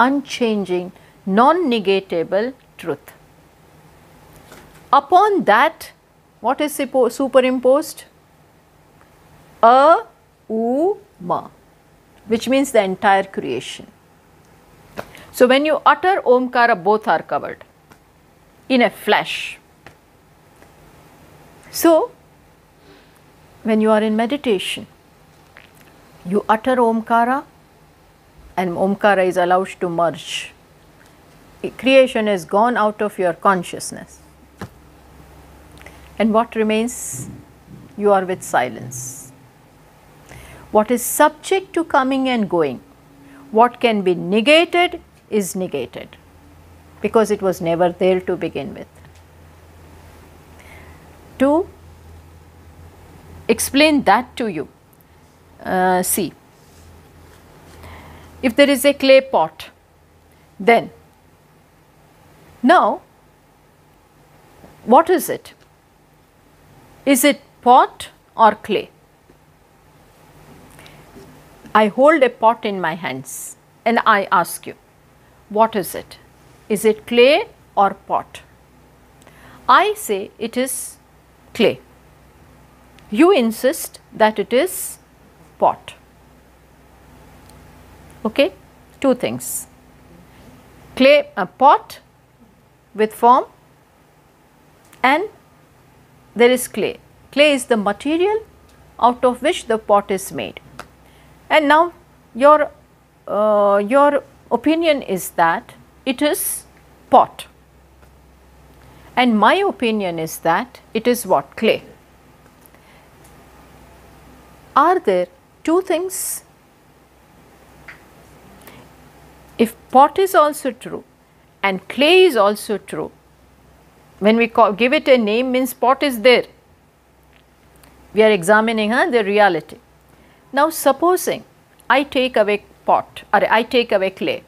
unchanging, non-negatable truth. Upon that, what is superimposed? A, U, Ma, which means the entire creation. So when you utter Oṃkāra, both are covered in a flash. So when you are in meditation, you utter Oṃkāra and Oṃkāra is allowed to merge. Creation is gone out of your consciousness. And what remains? You are with silence. What is subject to coming and going, what can be negated, is negated, because it was never there to begin with. To explain that to you, see, if there is a clay pot, then now what is it? Is it pot or clay? I hold a pot in my hands and I ask you, what is it? Is it clay or pot? I say it is clay. You insist that it is pot. Okay, two things. Clay, a pot with form, and there is clay. Clay is the material out of which the pot is made. And now your opinion is that it is pot, and my opinion is that it is what? Clay. Are there two things? If pot is also true and clay is also true, when we give it a name, means pot is there. We are examining the reality. Now supposing I take away pot or I take away clay,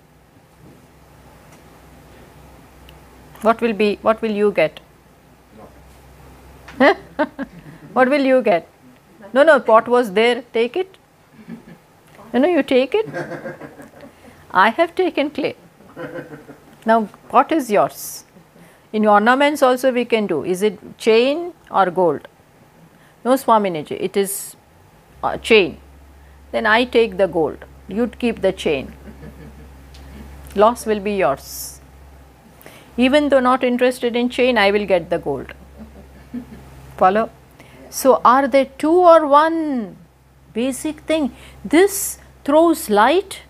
what will you get? What will you get? No, pot was there, take it. You take it. I have taken clay. Now pot is yours. In ornaments also we can do. Is it chain or gold? No, Swaminiji, it is chain. Then I take the gold, you keep the chain. Loss will be yours. Even though not interested in chain, I will get the gold. Follow? So are there two or one? Basic thing. This throws light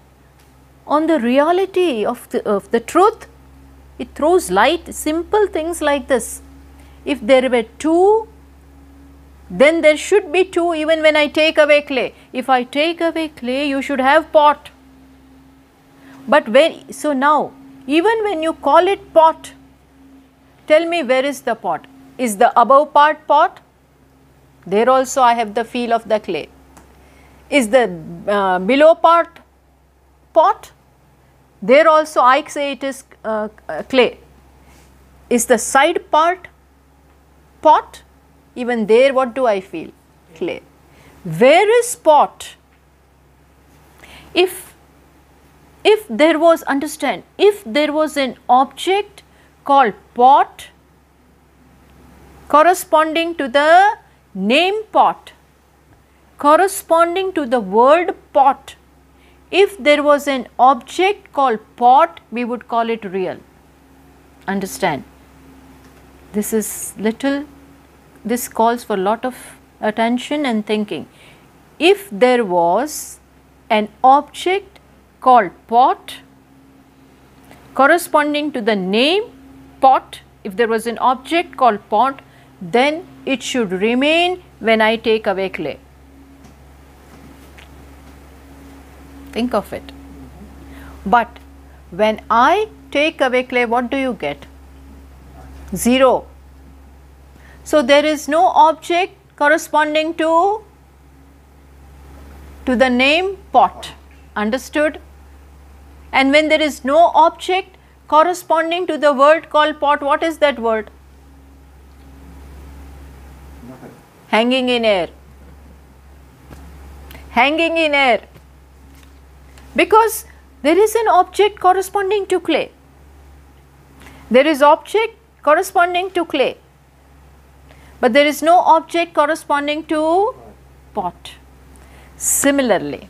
on the reality of the truth. It throws light, simple things like this. If there were two, then there should be two even when I take away clay. If I take away clay, you should have pot. But when, so now, even when you call it pot, tell me where is the pot? Is the above part pot? There also I have the feel of the clay. Is the below part pot? There also I say it is clay. Is the side part pot? Even there what do I feel? Clay. Where is pot? If there was, understand, if there was an object called pot corresponding to the name pot, corresponding to the word pot, if there was an object called pot, we would call it real. Understand? This is little, this calls for lot of attention and thinking. If there was an object called pot corresponding to the name pot, if there was an object called pot, then it should remain when I take away clay. Think of it. But when I take away clay, what do you get? Zero. So there is no object corresponding to the name pot. Understood? And when there is no object corresponding to the word called pot, what is that word? Nothing. Hanging in air. Hanging in air. Because there is an object corresponding to clay. There is object corresponding to clay. But there is no object corresponding to pot. Similarly,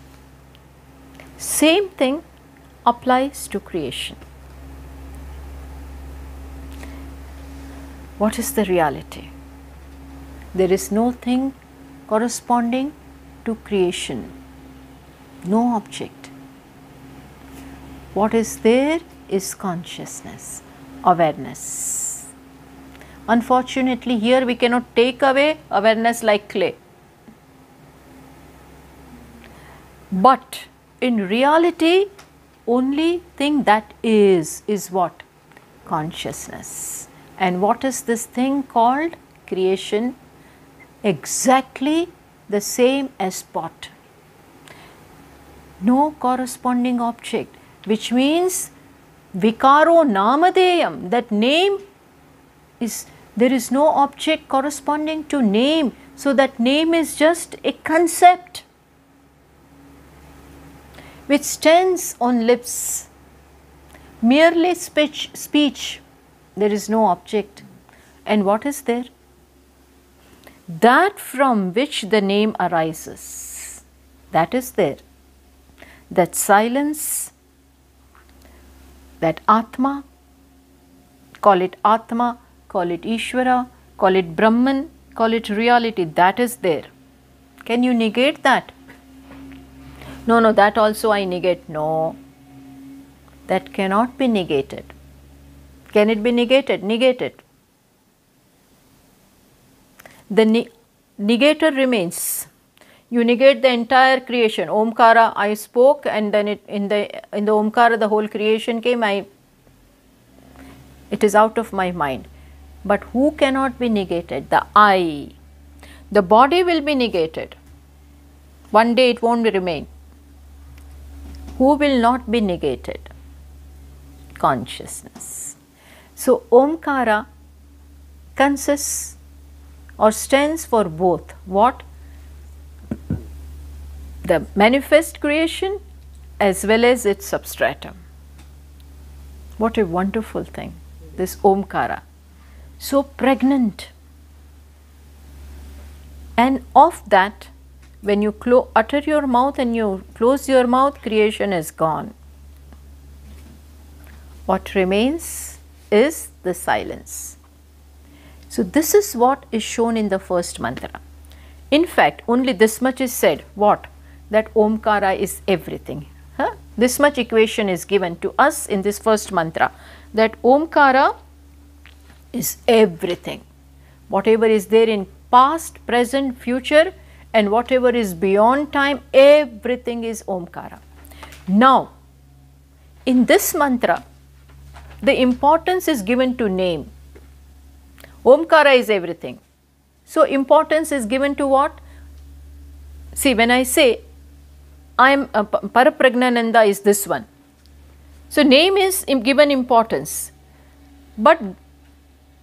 same thing applies to creation. What is the reality? There is no thing corresponding to creation, no object. What is there is consciousness, awareness. Unfortunately, here we cannot take away awareness like clay. But in reality, only thing that is what? Consciousness. And what is this thing called? Creation. Exactly the same as pot. No corresponding object, which means Vikaro namadeyam, that name is, there is no object corresponding to name, so that name is just a concept which stands on lips merely speech, there is no object. And what is there? That from which the name arises, that is there. That silence, that Atma, call it Atma, call it Ishvara, call it Brahman, call it reality, that is there. Can you negate that? No, that also I negate. No, that cannot be negated. Can it be negated? Negate it. The negator remains. You negate the entire creation. Oṃkāra, I spoke, and then in the Oṃkāra the whole creation came. It is out of my mind. But who cannot be negated? The I. The body will be negated. One day it won't remain. Who will not be negated? Consciousness. So Oṃkāra consists or stands for both. What? The manifest creation as well as its substratum. What a wonderful thing, this Oṃkāra. So pregnant. And of that, when you utter your mouth and you close your mouth, creation is gone. What remains is the silence. So this is what is shown in the first mantra. In fact, only this much is said. What? That Oṃkāra is everything. Huh? This much equation is given to us in this first mantra, that Oṃkāra is everything. Whatever is there in past, present, future, and whatever is beyond time, everything is Oṃkāra. Now, in this mantra, the importance is given to name. Oṃkāra is everything. So, importance is given to what? See, when I say Parapragnananda is this one. So, name is given importance, but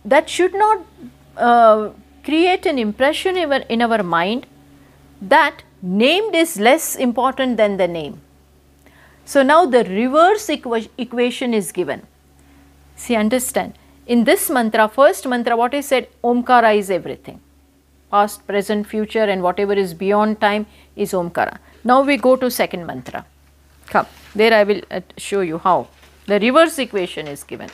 that should not create an impression in our mind that named is less important than the name. So, now the reverse equation is given. See, understand. In this mantra, first mantra, what is said? Oṃkāra is everything. Past, present, future, and whatever is beyond time is Oṃkāra. Now we go to second mantra. Come, there I will show you how the reverse equation is given.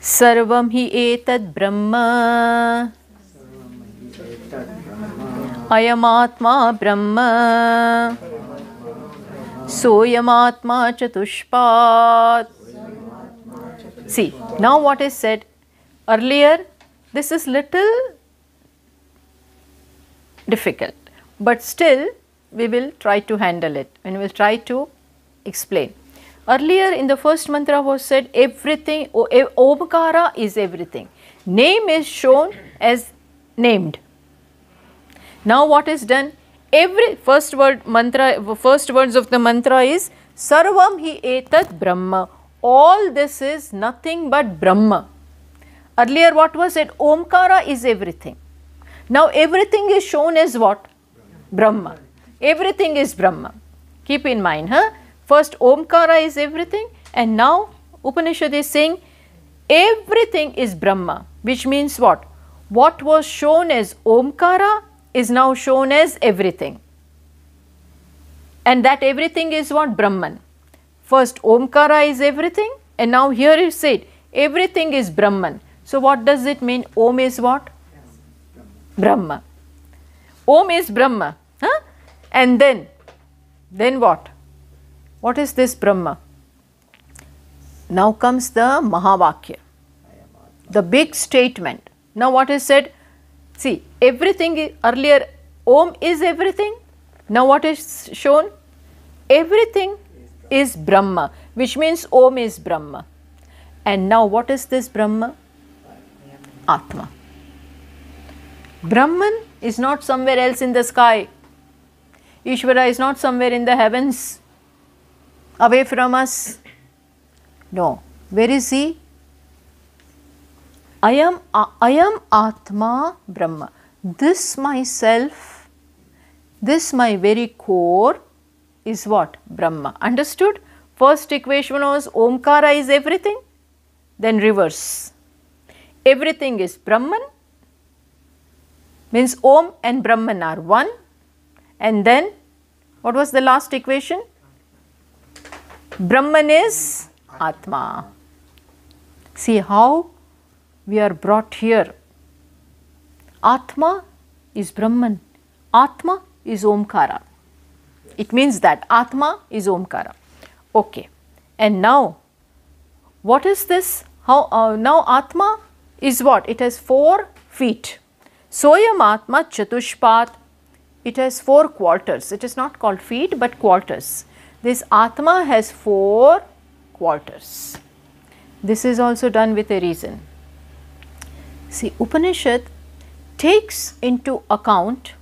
Sarvam hi etad Brahma, ayam atma Brahma, soyam atma chatushpat. See, now what is said earlier, this is little difficult, but still we will try to handle it and we will try to explain. Earlier in the first mantra was said everything, Oṃkāra is everything. Name is shown as named. Now what is done? Every first words of the mantra is Sarvam hi etat Brahma. All this is nothing but Brahma. Earlier what was said? Oṃkāra is everything. Now everything is shown as what? Brahma. Everything is Brahma. Keep in mind, huh? First Oṃkāra is everything, and now Upanishad is saying everything is Brahma, which means what? What was shown as Oṃkāra is now shown as everything. And that everything is what? Brahman. First Oṃkāra is everything, and now here it said everything is Brahman. So what does it mean? Om is what? Brahma. Om is Brahma, huh? And then what? What is this Brahma? Now comes the Mahavakya, the big statement. Now what is said? See, everything earlier, Om is everything. Now what is shown? Everything is Brahma, which means Om is Brahma. And now what is this Brahma? Atma. Brahman is not somewhere else in the sky. Ishvara is not somewhere in the heavens, away from us. No. Where is he? I am Atma Brahma. This myself, this my very core is what? Brahma. Understood? First equation was Oṃkāra is everything, then reverse. Everything is Brahman, means Om and Brahman are one, and then what was the last equation? Brahman is Atma. See how we are brought here. Atma is Brahman, Atma is Oṃkāra. It means that Atma is Oṃkāra. Okay. And now, what is this? How now Atma is what? It has 4 feet. Soyam Atma Chatushpat. It has 4 quarters. It is not called feet but quarters. This Atma has 4 quarters. This is also done with a reason. See, Upanishad takes into account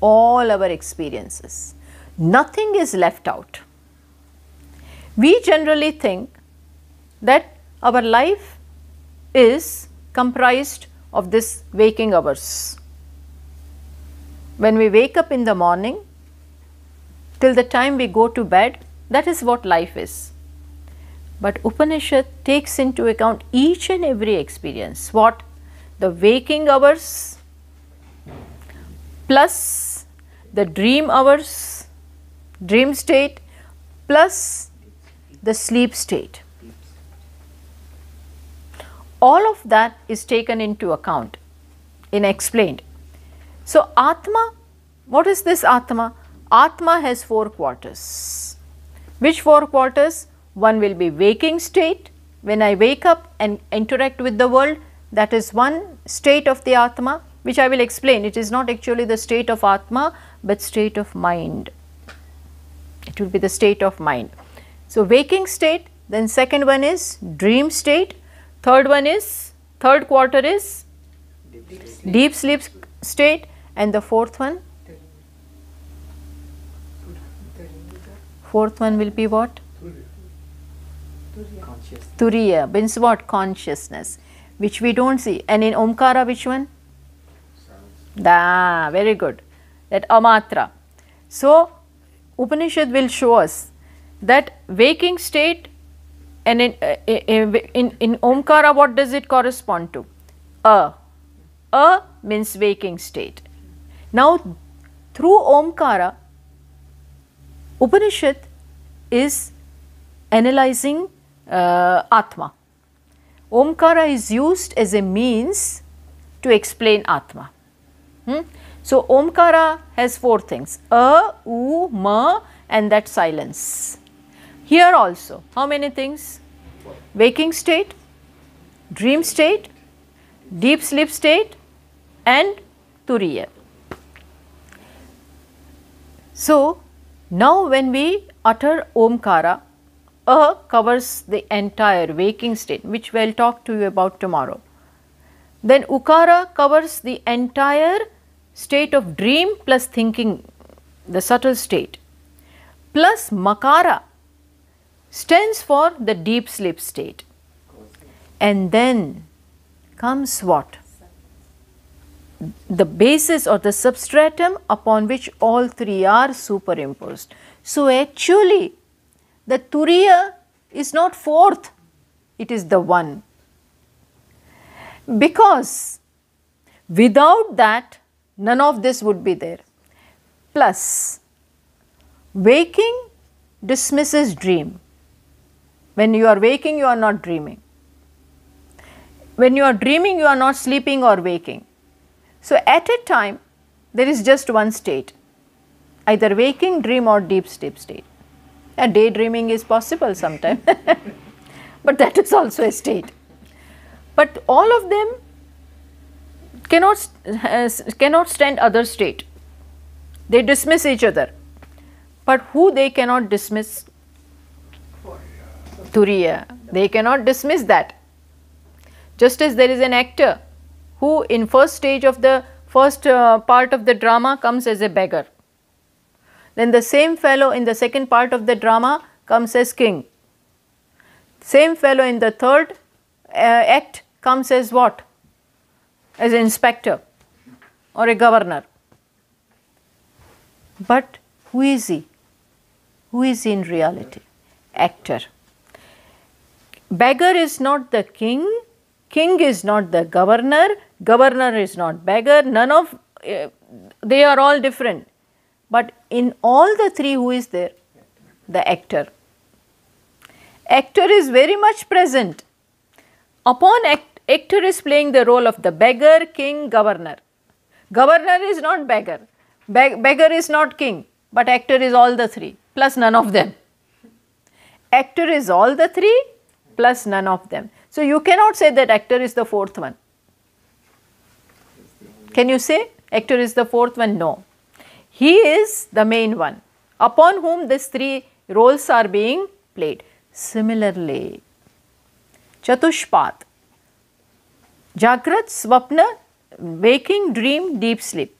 all our experiences. Nothing is left out. We generally think that our life is comprised of this waking hours. When we wake up in the morning till the time we go to bed, that is what life is. But Upanishad takes into account each and every experience. What? The waking hours plus the dream hours, dream state, plus the sleep state. All of that is taken into account in explained. So Atma, what is this Atma? Atma has 4 quarters. Which 4 quarters? One will be waking state, when I wake up and interact with the world, that is one state of the Atma, which I will explain. It is not actually the state of Atma but state of mind. It will be the state of mind. So waking state, then second one is dream state, third one is, third quarter is deep sleep state, and the fourth one will be what? Turiya means what? Consciousness, which we don't see. And in Oṃkāra, which one? Da, very good. That amatra. So Upanishad will show us that waking state, and in Oṃkāra, what does it correspond to? A. A means waking state. Now through Oṃkāra, Upanishad is analyzing Atma. Oṃkāra is used as a means to explain Atma. So Oṃkāra has 4 things: A, U, Ma, and that silence. Here also, how many things? Waking state, dream state, deep sleep state, and Turiya. So now when we utter Oṃkāra, A covers the entire waking state, which we will talk to you about tomorrow. Then Ukāra covers the entire state of dream plus thinking, the subtle state. Plus Makara stands for the deep sleep state. And then comes what? The basis or the substratum upon which all 3 are superimposed. So actually the Turiya is not 4th, it is the 1. Because without that, none of this would be there. Plus, waking dismisses dream. When you are waking, you are not dreaming. When you are dreaming, you are not sleeping or waking. So at a time, there is just one state, either waking, dream, or deep sleep state. And daydreaming is possible sometimes, but that is also a state. But all of them cannot stand other state. They dismiss each other. But who they cannot dismiss? Turiya. They cannot dismiss that. Just as there is an actor who in first stage of the first part of the drama comes as a beggar. Then the same fellow in the second part of the drama comes as king. Same fellow in the third act comes as what? As an inspector or a governor. But who is he? Who is he in reality? actor. Beggar is not the king, king is not the governor, governor is not beggar, none of, they are all different. But in all the three, who is there? The actor. Actor is very much present. Upon actor is playing the role of the beggar, king, governor. Governor is not beggar, beggar is not king, but actor is all the three, plus none of them. Actor is all the three, plus none of them. So you cannot say that actor is the fourth one. Can you say actor is the fourth one? No. He is the main one, upon whom these three roles are being played. Similarly, Chatushpath, Jagrat, Swapna, waking, dream, deep sleep,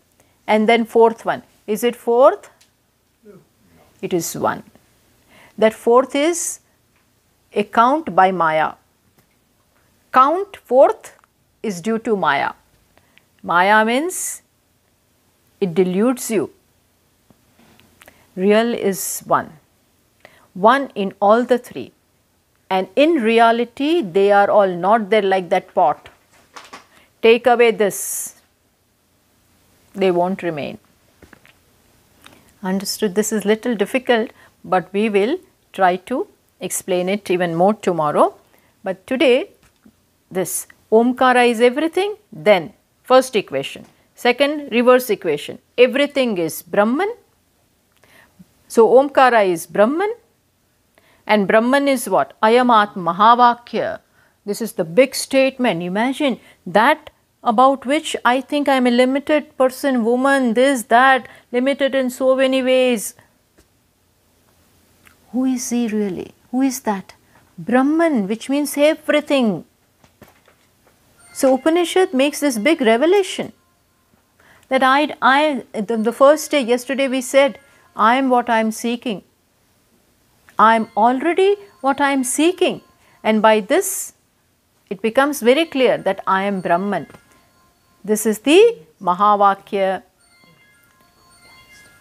and then fourth one. Is it fourth? No. It is one. That fourth is a count by Maya. Count fourth is due to Maya. Maya means it deludes you. Real is one. One in all the three. And in reality, they are all not there like that pot. Take away this, they won't remain. Understood? This is little difficult, but we will try to explain it even more tomorrow. But today, this Oṃkāra is everything, then first equation, second reverse equation, everything is Brahman. So Oṃkāra is Brahman, and Brahman is what? Ayam Atma Mahavakya. This is the big statement. Imagine that about which I think I am a limited person, woman, this, that, limited in so many ways. Who is he really? Who is that? Brahman, which means everything. So Upanishad makes this big revelation that the first day, yesterday we said, I am what I am seeking. I am already what I am seeking, and by this, it becomes very clear that I am Brahman. This is the Mahavakya,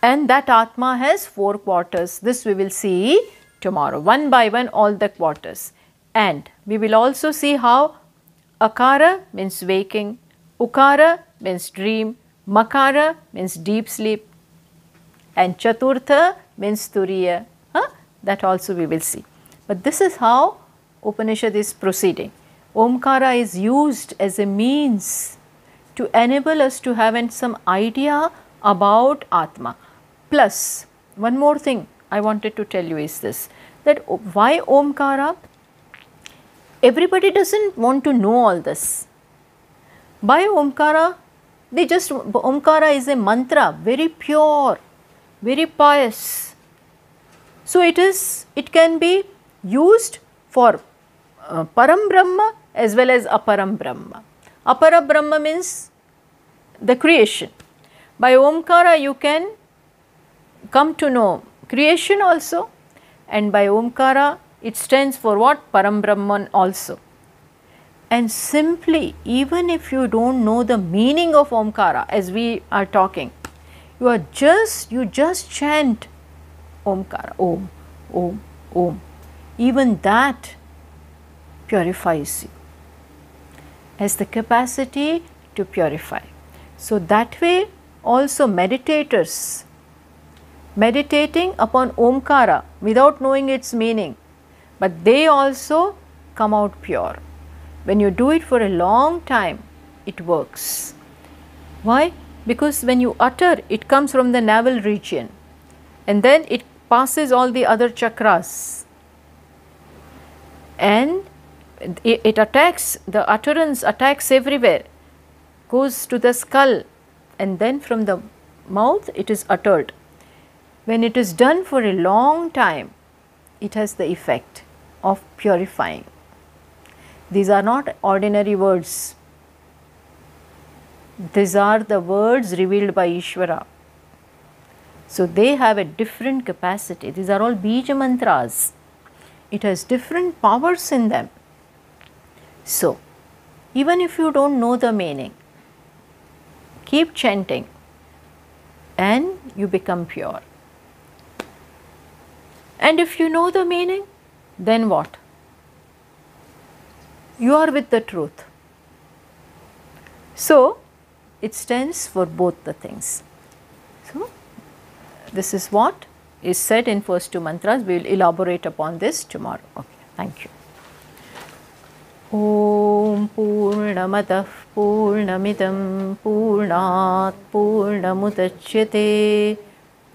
and that Atma has four quarters. This we will see tomorrow, one by one all the quarters. And we will also see how Akara means waking, Ukara means dream, Makara means deep sleep, and Chaturtha means Turiya. That also we will see. But this is how Upanishad is proceeding. Oṃkāra is used as a means to enable us to have some idea about Atma. Plus, one more thing I wanted to tell you is this, that why Oṃkāra? Everybody doesn't want to know all this. By Oṃkāra, Oṃkāra is a mantra, very pure, very pious. So it can be used for Param Brahman as well as Aparam Brahma. Aparabrahma means the creation. By Oṃkāra you can come to know creation also, and by Oṃkāra it stands for what? Param Brahman also. And simply, even if you don't know the meaning of Oṃkāra as we are talking, you just chant Oṃkāra, Om, Om, Om. Even that purifies you, has the capacity to purify. So that way also meditators, meditating upon Oṃkāra without knowing its meaning, but they also come out pure. When you do it for a long time, it works. Why? Because when you utter, it comes from the navel region and then it passes all the other chakras, and it attacks, the utterance attacks everywhere, goes to the skull, and then from the mouth it is uttered. When it is done for a long time, it has the effect of purifying. These are not ordinary words. These are the words revealed by Ishvara. So they have a different capacity. These are all Bija mantras. It has different powers in them. So, even if you don't know the meaning, keep chanting and you become pure. And if you know the meaning, then what? You are with the truth. So it stands for both the things. So this is what is said in first two mantras. We will elaborate upon this tomorrow. Okay, thank you. Om Purnamatah Purnamidam Purnat Purnamudachyate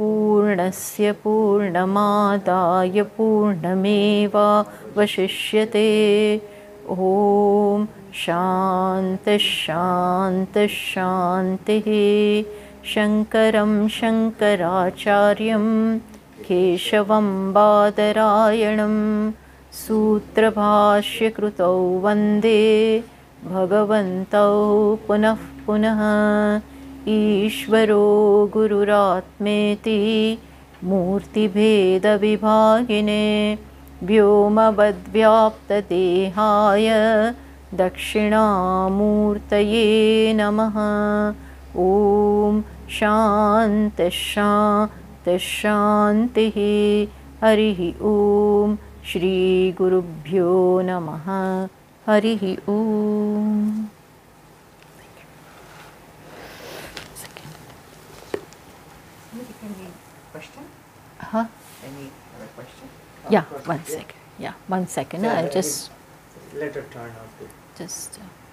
Purnasya Purnamadaya Purnameva Vashishyate. Om Shanti Shanti Shanti. Shankaram Shankaracharyam Keshavam Badarayanam Sutra Bhashya Krutau Vande Bhagavantau Punah Punah Ishvaro Gururatmeti Murti Bheda Vibhagine Vyoma Vadvyapta Dehaya Dakshinamurtaye Namaha. Om Shanti Shanti Shanti. Harihi Om. Shri Gurubhyo Namaha. Harihi Om. Any other question? Yeah, one second. I'll just let it turn out. Just.